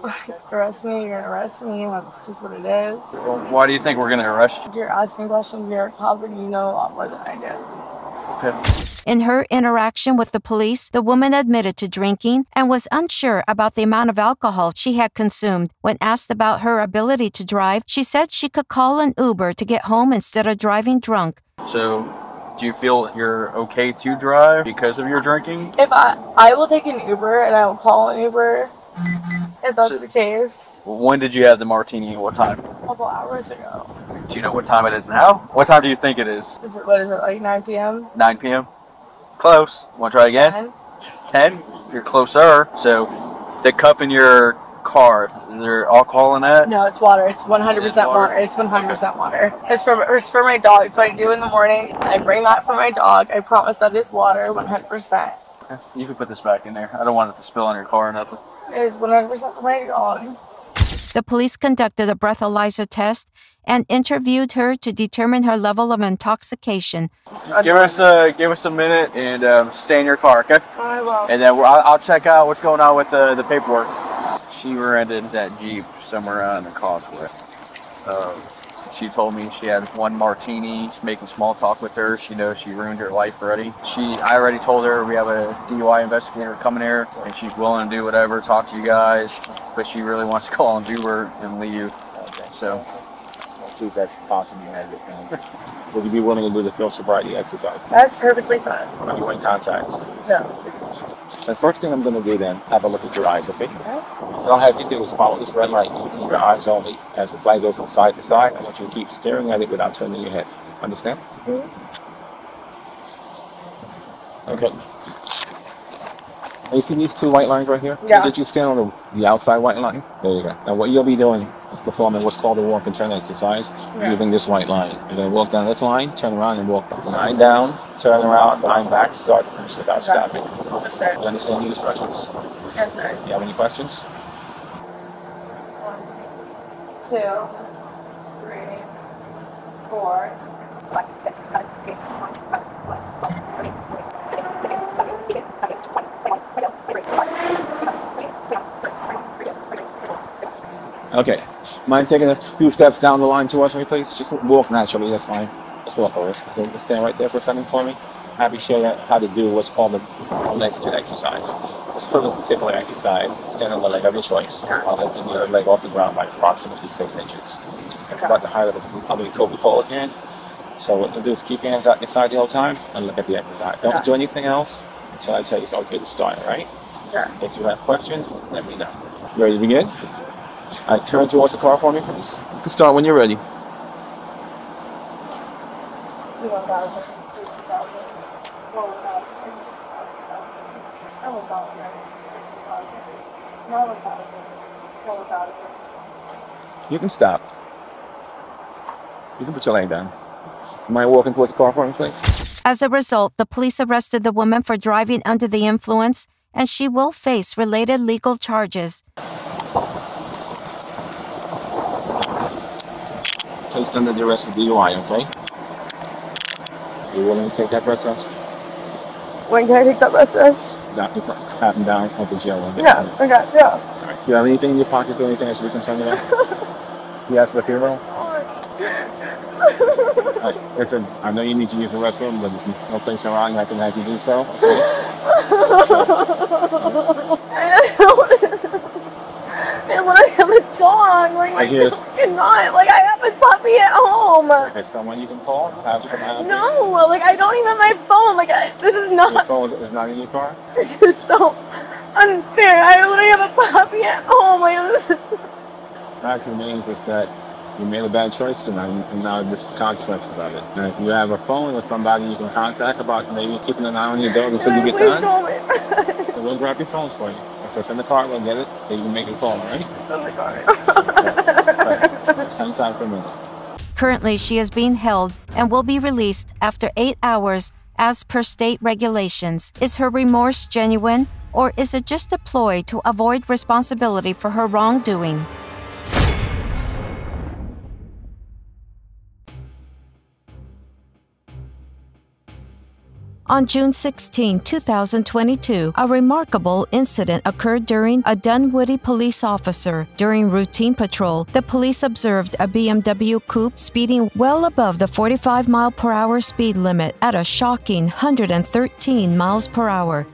going to arrest me, you're going to arrest me. That's just what it is. Well, why do you think we're going to arrest you? You're asking questions. You're a cop and you know a lot more than I do. Okay. In her interaction with the police, the woman admitted to drinking and was unsure about the amount of alcohol she had consumed. When asked about her ability to drive, she said she could call an Uber to get home instead of driving drunk. So, do you feel you're okay to drive because of your drinking? If I will take an Uber and I will call an Uber if that's the case. When did you have the martini? What time? A couple hours ago. Do you know what time it is now? What time do you think it is? What is it, like 9 p.m.? 9 p.m.? Close. Want to try again? 10. 10? You're closer. So the cup in your card? Is there alcohol in that? No, it's water. It's 100% water. It's 100% water. It's for my dog. It's what I do in the morning. I bring that for my dog. I promise that is water, 100%. Okay. You can put this back in there. I don't want it to spill on your car or nothing. It is 100% my dog. The police conducted a breathalyzer test and interviewed her to determine her level of intoxication. Give us a minute and stay in your car, okay? I will. And then I'll check out what's going on with the paperwork. She rented that Jeep somewhere on the causeway. She told me she had one martini, making small talk with her. She knows she ruined her life already. I already told her we have a DUI investigator coming here, and she's willing to do whatever, talk to you guys, but she really wants to call an Uber and leave. Okay. So. See if that's possible. Would you be willing to do the field sobriety exercise? That's perfectly fine. Are you wearing contacts? No. The first thing I'm going to do then, have a look at your eyes, okay? All I have you do is follow this red light using your eyes only. As the light goes from side to side, I want you to keep staring at it without turning your head. Understand? Mm-hmm. Okay. You see these two white lines right here? Yeah. Did you stand on the outside white line? There you go. Now what you'll be doing is performing what's called a walk and turn exercise using this white line. You're going to walk down this line, turn around, and walk line down, turn around, line back, start to finish without stopping. Yes, sir. Do you understand the instructions? Yes, sir. Do you have any questions? 1, 2, 3, 4, 5, 6, 7, 8, 9, 10. Okay. Mind taking a few steps down the line towards me, please? Just walk naturally, that's fine. Just walk over. Just stand right there for a second for me. Happy to show you how to do what's called the next to exercise. This particular exercise, stand on the leg of your choice. I'll lift your leg off the ground by approximately 6 inches. That's about the height of the Coca-Cola can. So what you'll do is keep your hands out inside the whole time and look at the exercise. Don't do anything else until I tell you it's okay to start, right? Yeah. If you have questions, let me know. You ready to begin? All right, turn towards the car for me, please. You can start when you're ready. You can stop. You can put your leg down. Mind walking towards the car for me, please? As a result, the police arrested the woman for driving under the influence, and she will face related legal charges. Placed under the arrest for DUI, okay? You willing to take that breath test? When can I take that breath test? Tap and down, up the jail. Yeah, okay, yeah. All right. Do you have anything in your pocket or anything that should be concerned about? You asked for the funeral? Right, listen, I know you need to use the restroom, but there's no place around I can have you do so, okay? I literally have a dog, like I have a puppy at home. Is someone you can call? No, like I don't even have my phone. Like this is not. Your phone is not in your car? This is so unfair. I literally have a puppy at home. Like this is... The fact remains is that you made a bad choice tonight, and now just the consequences of it. And if you have a phone with somebody you can contact about maybe keeping an eye on your dog until you get done, so we'll grab your phone for you. If it's in the car, we'll get it. Then you can make a call, right? It's in the car. Same time for a minute. Currently, she is being held and will be released after 8 hours as per state regulations. Is her remorse genuine, or is it just a ploy to avoid responsibility for her wrongdoing? On June 16, 2022, a remarkable incident occurred during a Dunwoody police officer. During routine patrol, the police observed a BMW coupe speeding well above the 45-mile-per-hour speed limit at a shocking 113 miles per hour.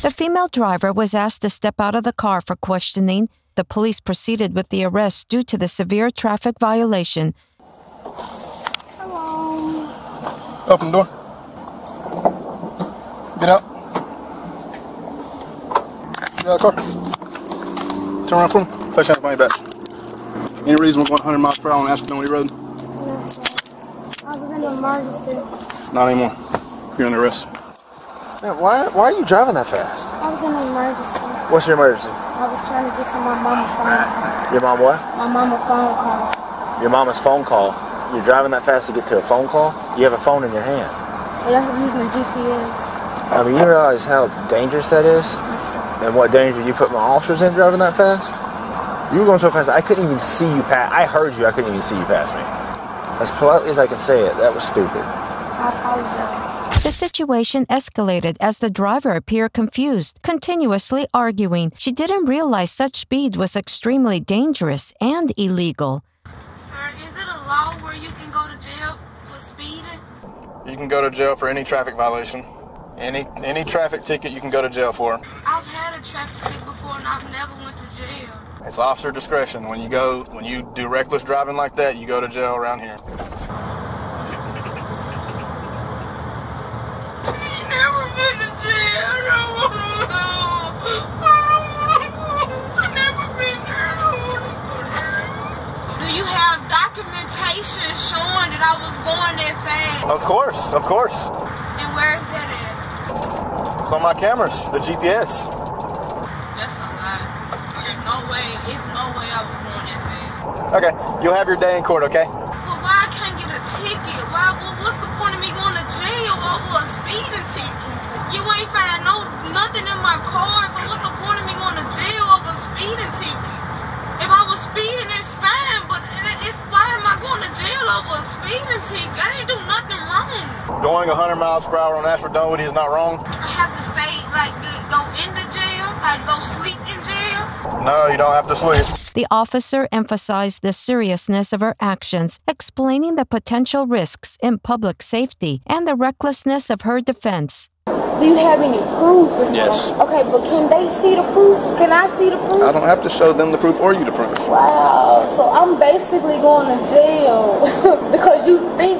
The female driver was asked to step out of the car for questioning, the police proceeded with the arrest due to the severe traffic violation. Hello. Open the door. Get out. Get out of the car. Turn around for me. Flash out the money back. Any reason we're going 100 miles per hour on Ashford Dunwoody Road? No, sir. I was in the emergency. Not anymore. You're under arrest. Man, why are you driving that fast? I was in an emergency. What's your emergency? I was trying to get to my mama's phone call. Your mom what? My mama's phone call. Your mama's phone call? You're driving that fast to get to a phone call? You have a phone in your hand. I have to use my GPS. I mean, you realize how dangerous that is? Yes, sir. And what danger you put my officers in driving that fast? You were going so fast, I couldn't even see you pass. I heard you, I couldn't even see you pass me. As politely as I can say it, that was stupid. I apologize. The situation escalated as the driver appeared confused, continuously arguing. She didn't realize such speed was extremely dangerous and illegal. Sir, is it a law where you can go to jail for speeding? You can go to jail for any traffic violation. Any traffic ticket you can go to jail for. I've had a traffic ticket before and I've never went to jail. It's officer discretion. When you do reckless driving like that, you go to jail around here. Documentation showing that I was going that fast. Of course. And where is that at? It's on my cameras, the GPS. That's a lie. There's no way I was going that fast. Okay, you'll have your day in court, okay? But why I can't get a ticket? What's the point of me going to jail over a speeding ticket? You ain't find nothing in my car, so what's the point of me going to jail over a speeding ticket? If I was speeding, it's fine, but why am I going to jail over a speeding ticket? I didn't do nothing wrong. Going 100 miles per hour on Ashford Dunwoody is not wrong. I have to stay, go into jail? Go sleep in jail? No, you don't have to sleep. The officer emphasized the seriousness of her actions, explaining the potential risks in public safety and the recklessness of her defense. Do you have any proof? Yes. Okay, but can they see the proof? Can I see the proof? I don't have to show them the proof or you the proof. Wow, so I'm basically going to jail because you think,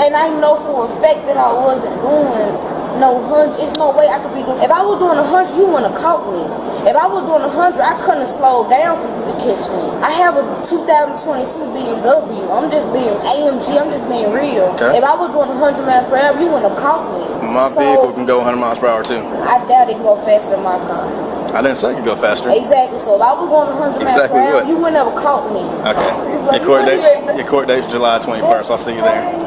and I know for a fact that I wasn't doing no 100. It's no way I could be doing. If I was doing 100, you wouldn't have caught me. If I was doing 100, I couldn't have slowed down for you to catch me. I have a 2022 BMW. I'm just being AMG. I'm just being real. Okay. If I was doing 100 miles per hour, you wouldn't have caught me. My vehicle can go 100 miles per hour, too. I doubt it can go faster than my car. I didn't say it could go faster. Exactly. So if I was going 100 miles per hour, you wouldn't have caught me. Okay. Like, your court date's July 21st. I'll see you there.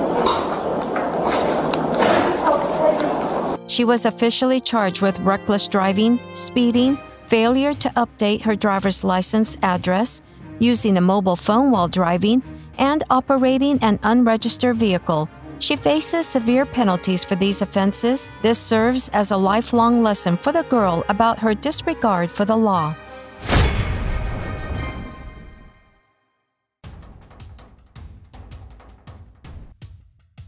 She was officially charged with reckless driving, speeding, failure to update her driver's license address, using a mobile phone while driving, and operating an unregistered vehicle. She faces severe penalties for these offenses. This serves as a lifelong lesson for the girl about her disregard for the law.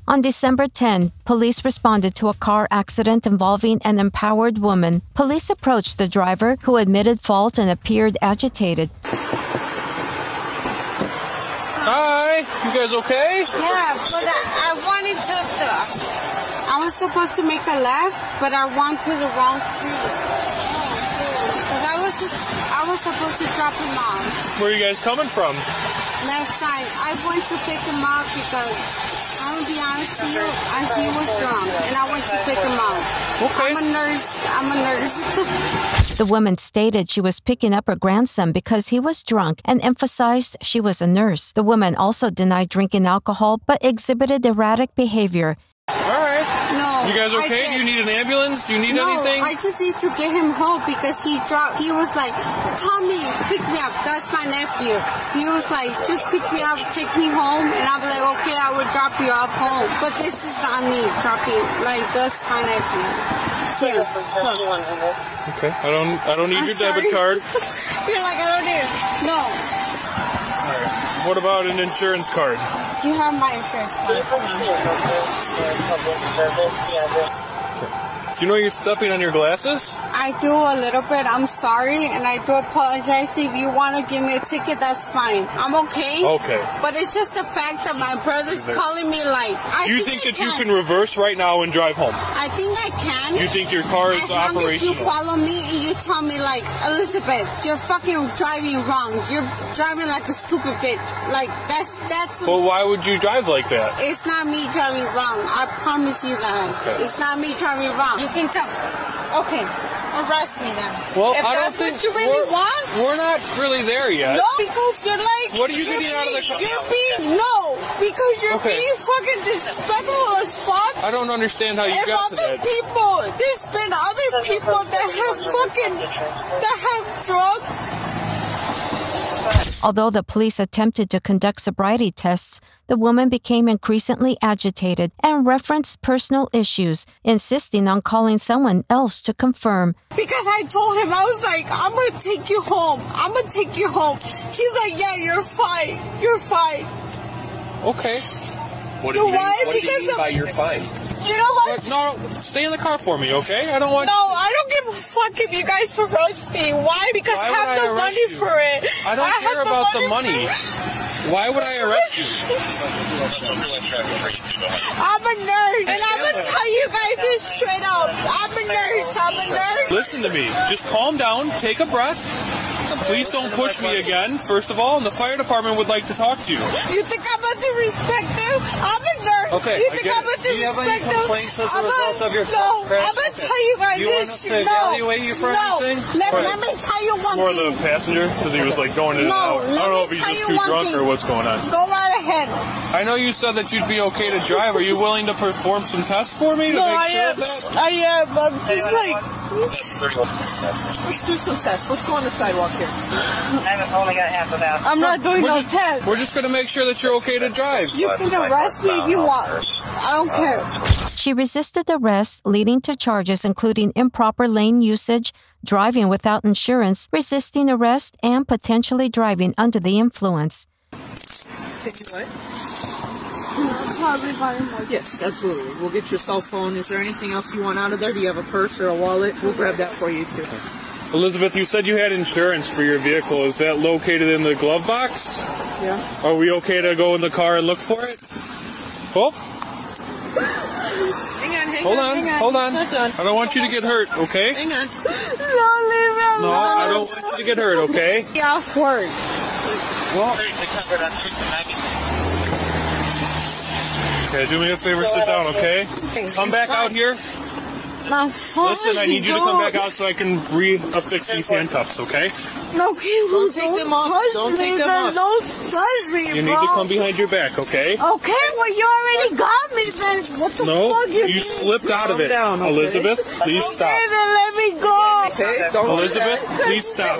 On December 10, police responded to a car accident involving an empowered woman. Police approached the driver, who admitted fault and appeared agitated. Hi, you guys okay? Yeah, but I wanted to, I was supposed to make a left, but I went to the wrong street. Because I was supposed to drop him off. Where are you guys coming from? Last time, I went to pick him up because, I'm going to be honest with you, he was drunk, and I went to pick him up. Okay. I'm a nurse. The woman stated she was picking up her grandson because he was drunk and emphasized she was a nurse. The woman also denied drinking alcohol but exhibited erratic behavior. All right. No. You guys okay? Do you need an ambulance? Do you need anything? No, I just need to get him home because he was like, Tommy, pick me up. That's my nephew. He was like, just pick me up, take me home. And I was like, okay, I will drop you off home. But this is not me dropping. Like, that's my nephew. Here. Okay, I don't need your debit card. You're like, I don't need it. No. All right. What about an insurance card? You have my insurance card. Okay. Do you know you're stepping on your glasses? I do a little bit. I'm sorry, and I do apologize. If you want to give me a ticket, that's fine. I'm okay. Okay. But it's just the fact that my brother's calling me like, Do you think that you can reverse right now and drive home? I think I can. You think your car is operational? As long as you follow me and you tell me like, Elizabeth, you're fucking driving wrong. You're driving like a stupid bitch. Like, that's... Well, why would you drive like that? It's not me driving wrong. I promise you that. Okay. It's not me driving wrong. You can tell... Okay, arrest me then. Well, if I don't think you really want, we're not really there yet. No, because you're like, what are you getting out of the car? You're being being fucking disrespectful as fuck. I don't understand how you got to that. There's been other people that have fucking drugs. Although the police attempted to conduct sobriety tests, the woman became increasingly agitated and referenced personal issues, insisting on calling someone else to confirm. Because I told him, I was like, I'm going to take you home. I'm going to take you home. He's like, yeah, you're fine. You're fine. Okay. What do you mean? What do you mean by you're fine? You know what? No, stay in the car for me, okay? I don't want... No, I don't give a fuck if you guys arrest me. Why? Because I have the money for it. I don't care about the money. Why would I arrest you? I'm a nerd, and I'm going to tell you guys this straight up. I'm a nerd. I'm a nerd. Listen to me. Just calm down. Take a breath. Please don't push me again, first of all, and the fire department would like to talk to you. You think I'm about to respect them? I'm a nurse. Okay, you think I'm about to respect them? Do you have any complaints as a result of your crash? I'm going to tell you guys this. Do you want us to evaluate you for anything? Let me tell you one thing. More the passenger, because he was like going in and out. I don't know if he's just too drunk or what's going on. Go right ahead. I know you said that you'd be okay to drive. Are you willing to perform some tests for me to make sure of that? I am. I'm just like... Let's do some tests. Let's go on the sidewalk here. I've only got half of that. I'm not doing no tests. We're just going to make sure that you're okay to drive. You can arrest me if you want. I don't care. She resisted arrest, leading to charges including improper lane usage, driving without insurance, resisting arrest, and potentially driving under the influence. Take you Yes, absolutely. We'll get your cell phone. Is there anything else you want out of there? Do you have a purse or a wallet? We'll grab that for you, too. Elizabeth, you said you had insurance for your vehicle. Is that located in the glove box? Yeah. Are we okay to go in the car and look for it? Oh. Hang on. Hold on. It's not done. I don't want you to get hurt, okay? Hang on. No, leave it alone. No, I don't want you to get hurt, okay? Yeah, off work. Well... Okay, do me a favor, sit down, okay? Come back out here. Listen, I need you to come back out so I can re-affix these handcuffs, okay? No, don't take them off. Don't take them off. Don't touch me, bro. You need to come behind your back, okay? Okay, well, you already got me, man. What the fuck? No, you slipped out of it. Elizabeth, please stop. Okay, then let me go. Elizabeth, please stop.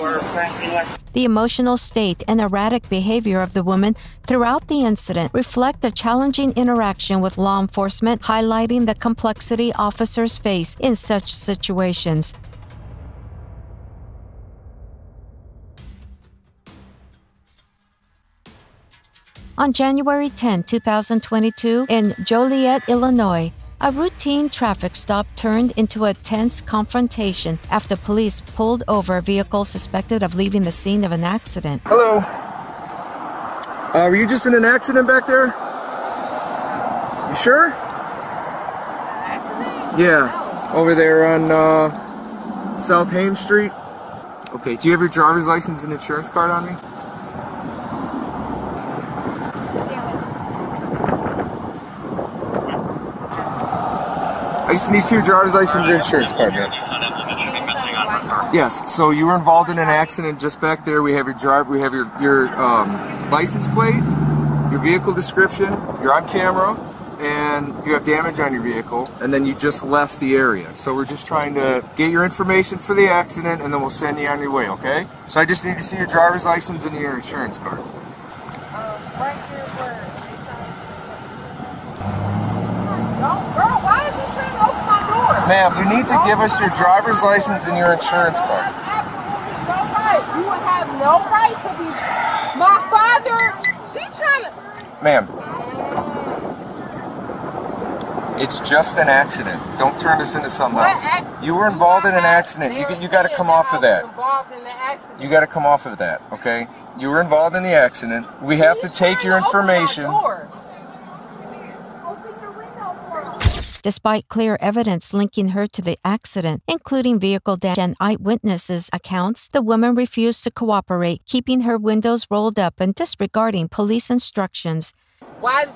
The emotional state and erratic behavior of the woman throughout the incident reflect a challenging interaction with law enforcement, highlighting the complexity officers face in such situations. On January 10, 2022, in Joliet, Illinois, a routine traffic stop turned into a tense confrontation after police pulled over a vehicle suspected of leaving the scene of an accident. Hello. Were you just in an accident back there? You sure? Yeah, over there on South Hames Street. Okay, do you have your driver's license and insurance card on me? I just need to see your driver's license and insurance card, man. Yes. So you were involved in an accident just back there. We have your license plate, your vehicle description. You're on camera, and you have damage on your vehicle. And then you just left the area. So we're just trying to get your information for the accident, and then we'll send you on your way. Okay? So I just need to see your driver's license and your insurance card. Ma'am, you need to give us your driver's license and your insurance card. No right. You would have no right to be my father. She trying to... Ma'am. It's just an accident. Don't turn this into something else. You were involved in an accident. You got to come off of that. You got to come off of that, okay? You were involved in the accident. We have to take your information. Despite clear evidence linking her to the accident, including vehicle damage and eyewitnesses' accounts, the woman refused to cooperate, keeping her windows rolled up and disregarding police instructions.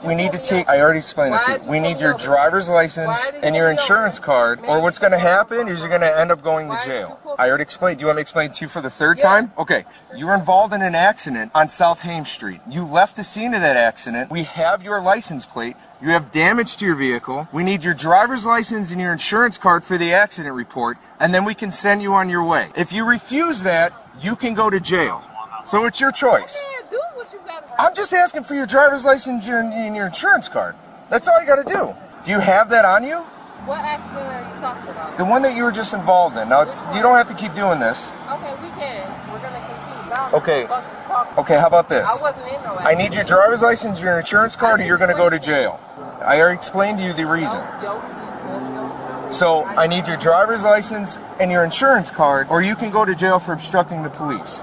We need to take, I already explained it to you, we need your driver's license and your insurance card, or what's going to happen is you're going to end up going to jail. I already explained. Do you want me to explain to you for the third time? Okay. You were involved in an accident on South Hames Street. You left the scene of that accident. We have your license plate. You have damage to your vehicle. We need your driver's license and your insurance card for the accident report, and then we can send you on your way. If you refuse that, you can go to jail. So it's your choice. I'm just asking for your driver's license and your insurance card. That's all you got to do. Do you have that on you? What accident are you talking about? The one that you were just involved in. Now, you don't have to keep doing this. Okay, we can. We're going to continue. Okay. Okay, how about this? I wasn't in no accident. I need your driver's license, your insurance card, or you're going to go to jail. I already explained to you the reason. So, I need your driver's license and your insurance card, or you can go to jail for obstructing the police.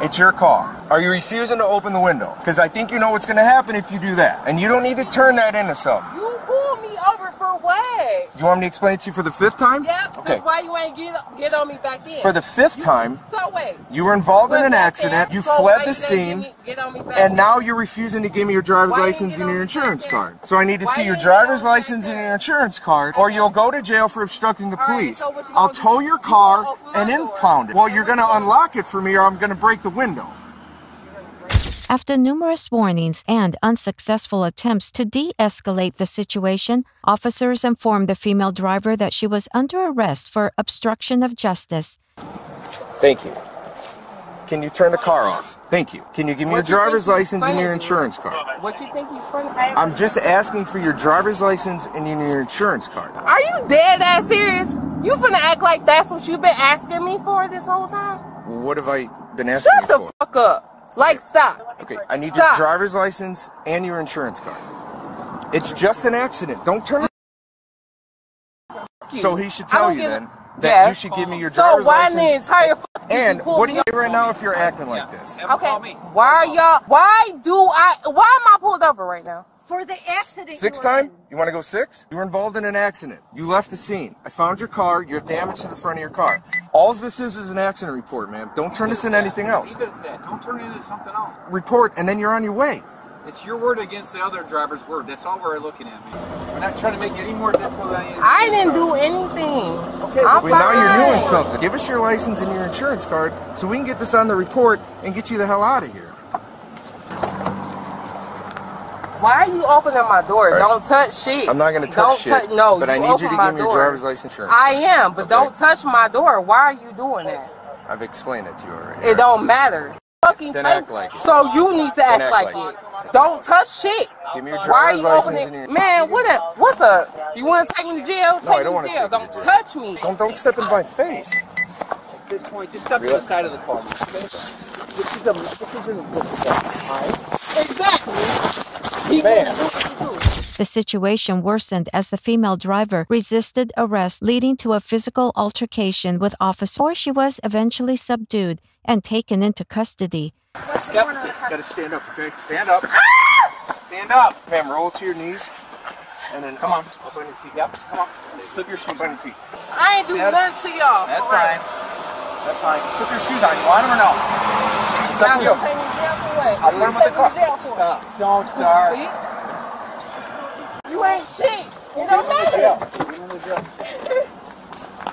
It's your call. Are you refusing to open the window? Because I think you know what's going to happen if you do that. And you don't need to turn that into something. You pulled me over for what? You want me to explain it to you for the fifth time? Yep, okay. Why you ain't get on me back then? For the fifth time, you were involved in an accident, you fled the scene, and now you're refusing to give me your driver's license and your insurance card. So I need to see your driver's license and your insurance card, or you'll go to jail for obstructing the police. I'll tow your car and impound it. Well, you're going to unlock it for me, or I'm going to break the window. After numerous warnings and unsuccessful attempts to de-escalate the situation, officers informed the female driver that she was under arrest for obstruction of justice. Thank you. Can you turn the car off? Thank you. Can you give me your driver's license and your insurance card? What you think he's funny? I'm just asking for your driver's license and your insurance card. Are you dead ass serious? You finna act like that's what you've been asking me for this whole time? What have I been asking you for? Shut the fuck up. Like, stop. Okay, I need your driver's license and your insurance card. It's just an accident. Don't turn it. So he should tell you then that you should give me your driver's license. So why the entire fucking And what do you do right now if you're acting like this? Okay, why am I pulled over right now? For the accident. Sixth time? You want to go six? You were involved in an accident. You left the scene. I found your car. You have damage to the front of your car. All this is an accident report, ma'am. Don't turn this into anything else. Don't turn it into something else. Report, and then you're on your way. It's your word against the other driver's word. That's all we're looking at, man. We're not trying to make it any more difficult than anything. I didn't do anything. Okay, well, now you're doing something. Give us your license and your insurance card so we can get this on the report and get you the hell out of here. Why are you opening my door? Right. Don't touch shit. I'm not going to touch shit. No, but I need you to give me your driver's license insurance. I am, but don't touch my door. Why are you doing that? I've explained it to you already. It don't matter. Fucking act like it. So you need to act like it. Don't touch shit. Give me your driver's license and your... Man, what's up? You want to take me to jail? No, I don't want to take you to jail. Don't touch me. Don't step in my face. At this point, just step to the side of the car. Exactly. The situation worsened as the female driver resisted arrest, leading to a physical altercation with officers, or she was eventually subdued and taken into custody. Gotta stand up, okay? Stand up. Stand up. Ma'am, roll to your knees. And then come on. Up on your feet. Yep. Come on. Flip your shoes on your feet. I ain't do nothing to y'all. That's fine. That's fine. Flip your shoes on. You want them or no? It's up to you. I'll put them with the car. Stop. Don't start. You ain't shit. You don't matter.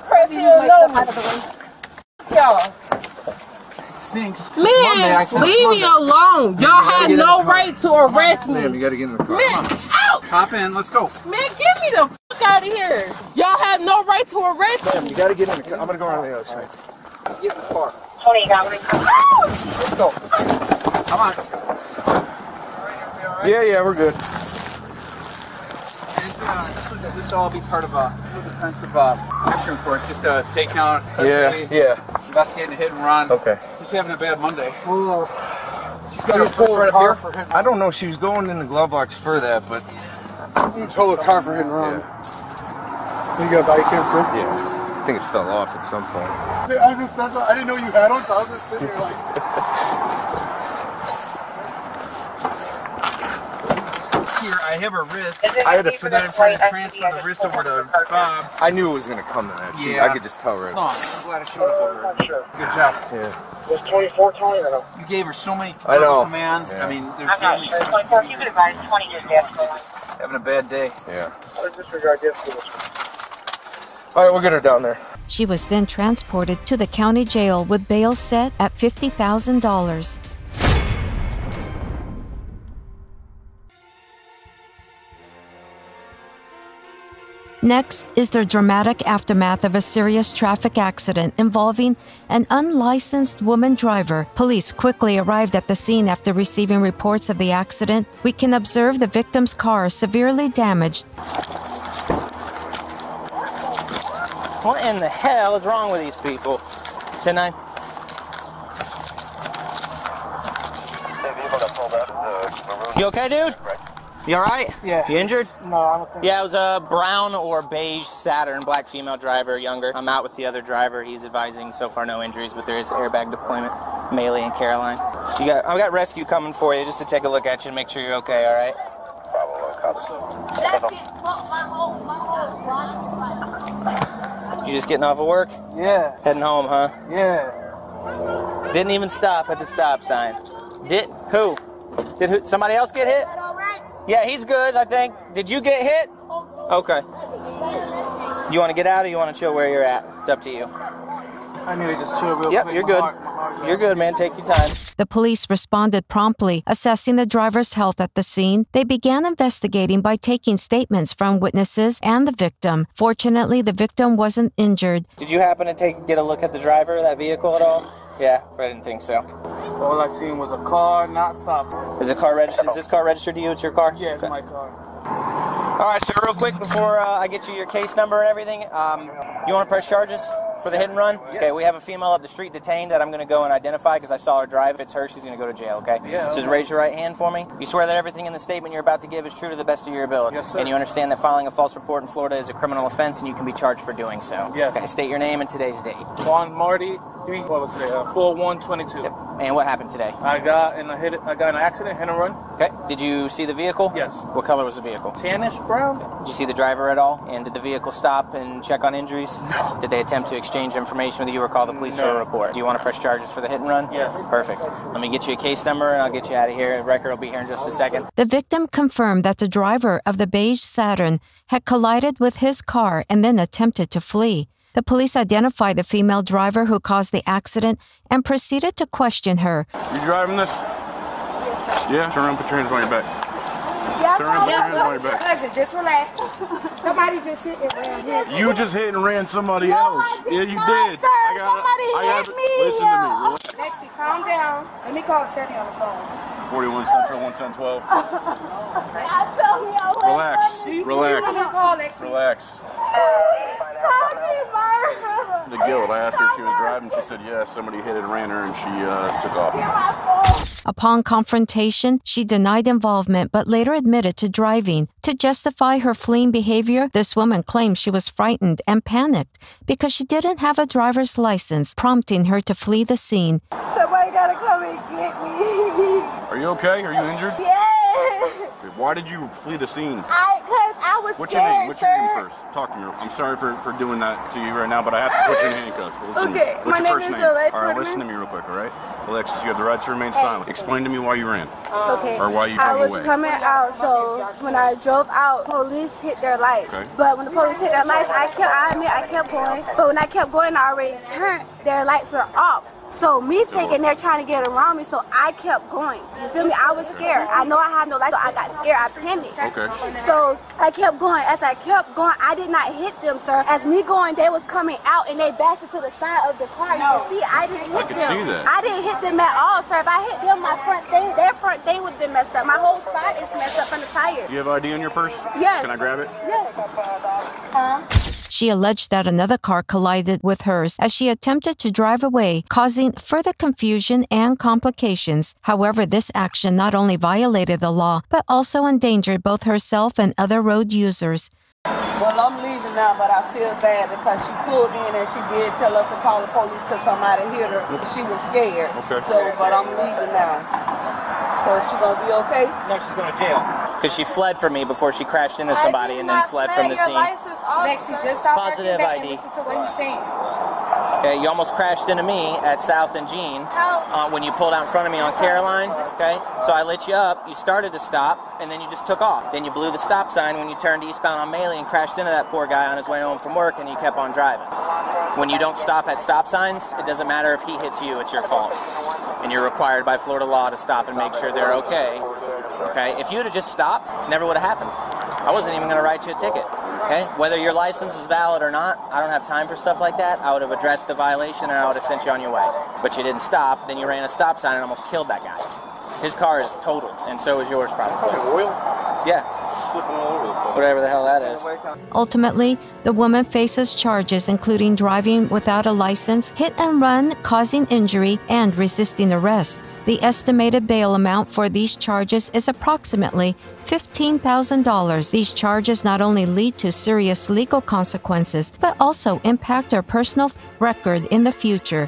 Crazy y'all. Stinks. Man, leave me alone. Y'all had no right to arrest me. Ma'am, you gotta get in the car. Hop in, let's go. Man, get me the fuck out of here. Y'all have no right to arrest me. You gotta get in the car. I'm gonna go around the other side. Get in the car. Let's go. Come on. Yeah, we're good. This will all be part of a defensive action report. It's just a takedown. Investigating a hit and run. Okay. She's having a bad Monday. Ooh. She's got a tow her car for hit and run. I don't know. She was going in the glove box for that, but. You tow the car for hit and run. Yeah. You got a body cam too? Yeah. I think it fell off at some point. I didn't know you had one, so I was just sitting here like... Here, I have a wrist. I had to forget I'm trying to transfer the wrist over to Bob. I knew it was going to come to that. Yeah. I could just tell right now. I'm glad I showed up over here. Sure. Good job. Yeah. It's 24, 20, I don't know. You gave her so many commands. Yeah. I mean, there's so many. 24, you could advise 20 years after. Having a bad day. Yeah. All right, we'll get her down there. She was then transported to the county jail with bail set at $50,000. Next is the dramatic aftermath of a serious traffic accident involving an unlicensed woman driver. Police quickly arrived at the scene after receiving reports of the accident. We can observe the victim's car severely damaged. What in the hell is wrong with these people? 10-9. You okay, dude? You alright? Yeah. You injured? No, I don't think. Yeah, it was a brown or beige Saturn, black female driver, younger. I'm out with the other driver. He's advising so far no injuries, but there is airbag deployment. Maley and Caroline. I've got rescue coming for you just to take a look at you and make sure you're okay, alright? You just getting off of work? Yeah. Heading home, huh? Yeah. Didn't even stop at the stop sign. Did somebody else get hit? Yeah, he's good, I think. Did you get hit? Okay. You want to get out or you want to chill where you're at? It's up to you. I need to just chill real quick. Yep, you're good. You're good, man. Take your time. The police responded promptly, assessing the driver's health at the scene. They began investigating by taking statements from witnesses and the victim. Fortunately, the victim wasn't injured. Did you happen to get a look at the driver of that vehicle at all? Yeah, I didn't think so. All I seen was a car not stopping. Is the car registered? Is this car registered to you? It's your car? Yeah, it's my car. All right, so real quick before I get you your case number and everything, you want to press charges for the hit and run? Yeah. Okay, we have a female up the street detained that I'm going to go and identify because I saw her drive. If it's her, she's going to go to jail, okay? Yeah. So just raise your right hand for me. You swear that everything in the statement you're about to give is true to the best of your ability. Yes, sir. And you understand that filing a false report in Florida is a criminal offense and you can be charged for doing so. Yeah. Okay, state your name and today's date. Juan Marty. What was today? 4/1/22. Yep. And what happened today? I got in an accident, hit and run. Okay. Did you see the vehicle? Yes. What color was the vehicle? Tannish brown. Okay. Did you see the driver at all? And did the vehicle stop and check on injuries? No. Did they attempt to exchange information with you or call the police for a report? Do you want to press charges for the hit and run? Yes. Perfect. Let me get you a case number and I'll get you out of here. The record will be here in just a second. The victim confirmed that the driver of the beige Saturn had collided with his car and then attempted to flee. The police identified the female driver who caused the accident and proceeded to question her. You driving this? Yes, sir. Yeah, turn around, put your hands on your back. Yeah, turn around, put your hands on your back. Just relax. Somebody just hit and ran. You just hit and ran somebody else. Yeah, you did. Sir, somebody hit me. Listen to me. Relax. Lexi, calm down. Let me call Teddy on the phone. 41 Central, 11012. Relax. Relax. Relax. The guild. I asked her if she was driving. She said yes. Somebody hit and ran her, and she took off. Upon confrontation, she denied involvement but later admitted to driving. To justify her fleeing behavior, this woman claimed she was frightened and panicked because she didn't have a driver's license, prompting her to flee the scene. Somebody gotta come and get me. Are you okay? Are you injured? Yes. Why did you flee the scene? Because I was scared, What's your name first? Talk to me. I'm sorry for doing that to you right now, but I have to put you in handcuffs. Okay. What's your first name? All right, listen to me real quick, all right? Alexis, you have the right to remain silent. Explain to me why you ran. Okay. Or why you drove away. I was coming out, so when I drove out, police hit their lights. Okay. But when the police hit their lights, I admit I kept going. But when I kept going, I already turned. Their lights were off. So me thinking they're trying to get around me, so I kept going. You feel me? I was scared. I know I have no lights, so I got scared. I panicked. Okay. So I kept going. As I kept going, I did not hit them, sir. As me going, they was coming out and they bashed it to the side of the car. No. You can see, I didn't hit them. I can see that. I didn't hit them at all, sir. If I hit them, my front thing, their front thing would have been messed up. My whole side is messed up from the tire. Do you have ID on your purse? Yes. Can I grab it? Yes. She alleged that another car collided with hers as she attempted to drive away, causing further confusion and complications. However, this action not only violated the law, but also endangered both herself and other road users. Well, I'm leaving. now, but I feel bad because she pulled in and she did tell us to call the police because somebody hit her. She was scared. Okay. So, but I'm leaving now. So is she gonna be okay? No, she's going to jail. Because she fled from me before she crashed into somebody and then fled from the scene. Lexi, just stop working back and listen to what he's saying. Okay, you almost crashed into me at South and Jean when you pulled out in front of me on Caroline. Okay, so I lit you up. You started to stop, and then you just took off. Then you blew the stop sign when you turned eastbound on Maley and crashed into that poor guy on his way home from work, and you kept on driving. When you don't stop at stop signs, it doesn't matter if he hits you, it's your fault. And you're required by Florida law to stop and make sure they're okay. Okay, if you'd have just stopped, it never would have happened. I wasn't even going to write you a ticket. Okay? Whether your license is valid or not, I don't have time for stuff like that. I would have addressed the violation and I would have sent you on your way. But you didn't stop, then you ran a stop sign and almost killed that guy. His car is totaled, and so is yours probably. Oil? Yeah. Slipping all over the place. Whatever the hell that is. Ultimately, the woman faces charges including driving without a license, hit and run, causing injury, and resisting arrest. The estimated bail amount for these charges is approximately $15,000. These charges not only lead to serious legal consequences, but also impact our personal record in the future.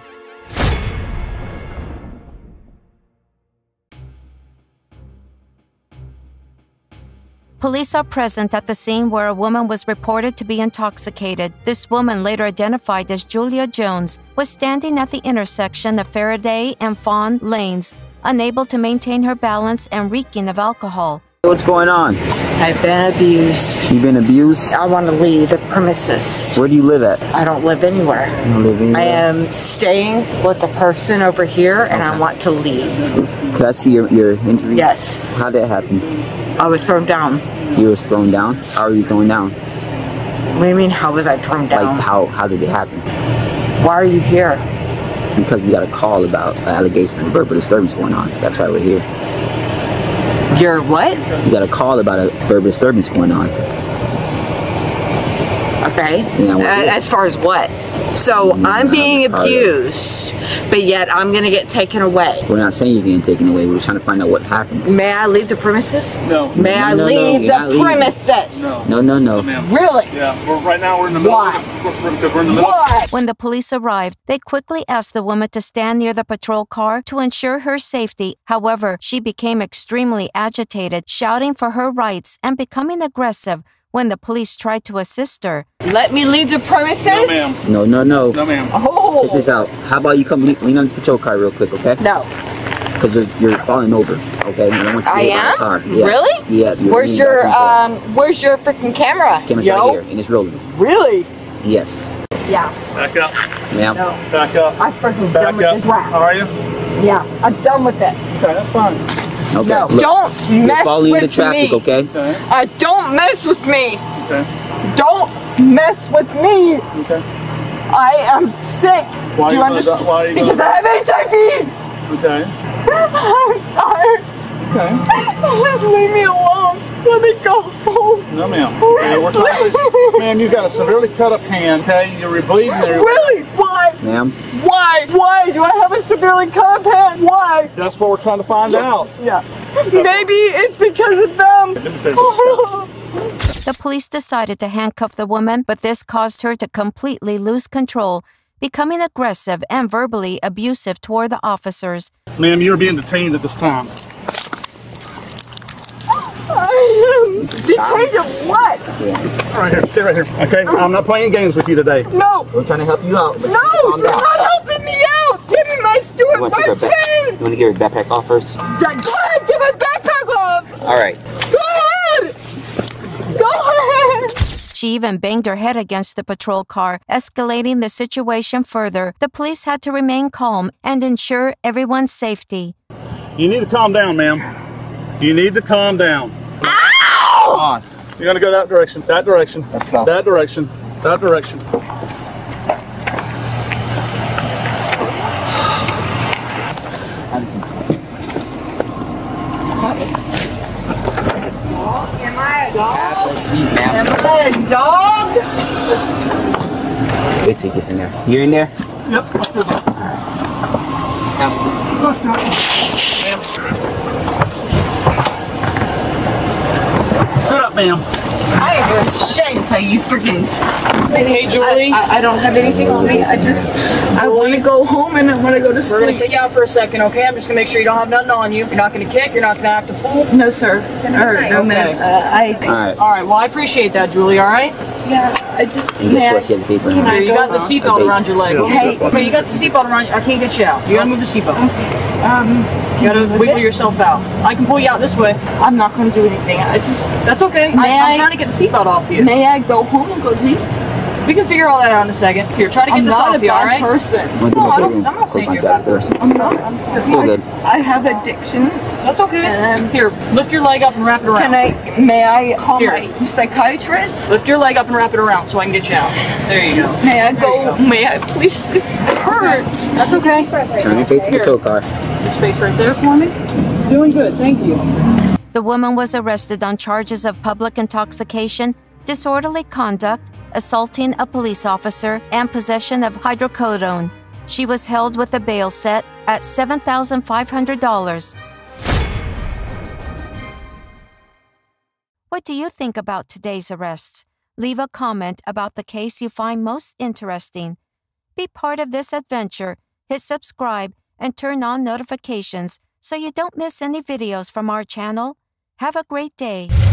Police are present at the scene where a woman was reported to be intoxicated. This woman, later identified as Julia Jones, was standing at the intersection of Faraday and Fawn Lanes, unable to maintain her balance and reeking of alcohol. What's going on? I've been abused. You've been abused? I want to leave the premises. Where do you live at? I don't live anywhere. You don't live anywhere? I am staying with a person over here, and I want to leave. Could I see your injury? Yes. How'd that happen? I was thrown down. You were thrown down? How were you thrown down? What do you mean, how was I thrown down? Like, how did it happen? Why are you here? Because we got a call about allegations of verbal disturbance going on. That's why we're here. You're what? We got a call about a verbal disturbance going on. Okay. Yeah, as far as what? So I'm being abused, but yet I'm going to get taken away. We're not saying you're getting taken away. We're trying to find out what happens. May I leave the premises? No. May I leave the premises? No, no, no. Really? Yeah. Right now we're in the middle. Why? We're in the middle. Why? When the police arrived, they quickly asked the woman to stand near the patrol car to ensure her safety. However, she became extremely agitated, shouting for her rights and becoming aggressive when the police tried to assist her. Let me leave the premises? No, ma'am. No, no, no. No, ma'am. Oh. Check this out. How about you come lean on this patrol car real quick, okay? No. Because you're falling over, okay? I am? Car. Yes. Really? Yes. Where's your freaking camera? Camera's right here, and it's rolling. Really? Yes. Yeah. Back up. Yeah. No. Back up. I'm freaking done with this round. How are you? Yeah, I'm done with it. Okay, that's fine. Okay, no, look, don't mess with the traffic, me. Okay? Don't mess with me. Okay. Don't mess with me. Okay. I am sick. Why do you understand? Because I have HIV. Okay. I'm tired. Okay. Please leave me alone. Let me go home. No, ma'am. Ma'am, you got a severely cut up hand, okay? You're bleeding there. Really? Why? Ma'am? Why? Why do I have a severely cut up hand? Why? That's what we're trying to find out. Yeah. Maybe it's because of them. The police decided to handcuff the woman, but this caused her to completely lose control, becoming aggressive and verbally abusive toward the officers. Ma'am, you're being detained at this time. Detained of what? Right here, stay right here. Okay, I'm not playing games with you today. No. We're trying to help you out. No, you're not helping me out. Give me my Stuart 15. You want to get your backpack off first? Go ahead, give my backpack off. All right. Go ahead. Go ahead. She even banged her head against the patrol car, escalating the situation further. The police had to remain calm and ensure everyone's safety. You need to calm down, ma'am. You need to calm down. On. You're going to go that direction, that direction, that direction, that direction. Am I a dog? Am I a dog? Wait till he gets in there. You in there? Yep. All right. Sit up, ma'am. I am ashamed how you freaking. Hey, Julie. I don't have anything on me. I want to go home and I want to go to sleep. We're gonna take you out for a second, okay? I'm just gonna make sure you don't have nothing on you. You're not gonna kick. You're not gonna act a fool. No, sir. No, ma'am. All right. Well, I appreciate that, Julie. All right. Yeah. You got the seatbelt around your leg. Okay. Hey, you got the seatbelt around. I can't get you out. You gotta move the seatbelt. Okay. You gotta wiggle yourself out. I can pull you out this way. I'm not gonna do anything. That's okay. I'm trying to get the seatbelt off you. May I go home and go sleep? We can figure all that out in a second. Here, try to get this off of you, all right? I'm not a bad person. No, I'm not saying you're a bad person. I'm not. I have addictions. That's okay. Here, lift your leg up and wrap it around. May I call my psychiatrist? Lift your leg up and wrap it around so I can get you out. There you go. May I go? May I please? It hurts. That's okay. Turn your face to the tow car. This face right there for me. Doing good, thank you. The woman was arrested on charges of public intoxication, disorderly conduct, assaulting a police officer, and possession of hydrocodone. She was held with a bail set at $7,500. What do you think about today's arrests? Leave a comment about the case you find most interesting. Be part of this adventure, hit subscribe, and turn on notifications so you don't miss any videos from our channel. Have a great day.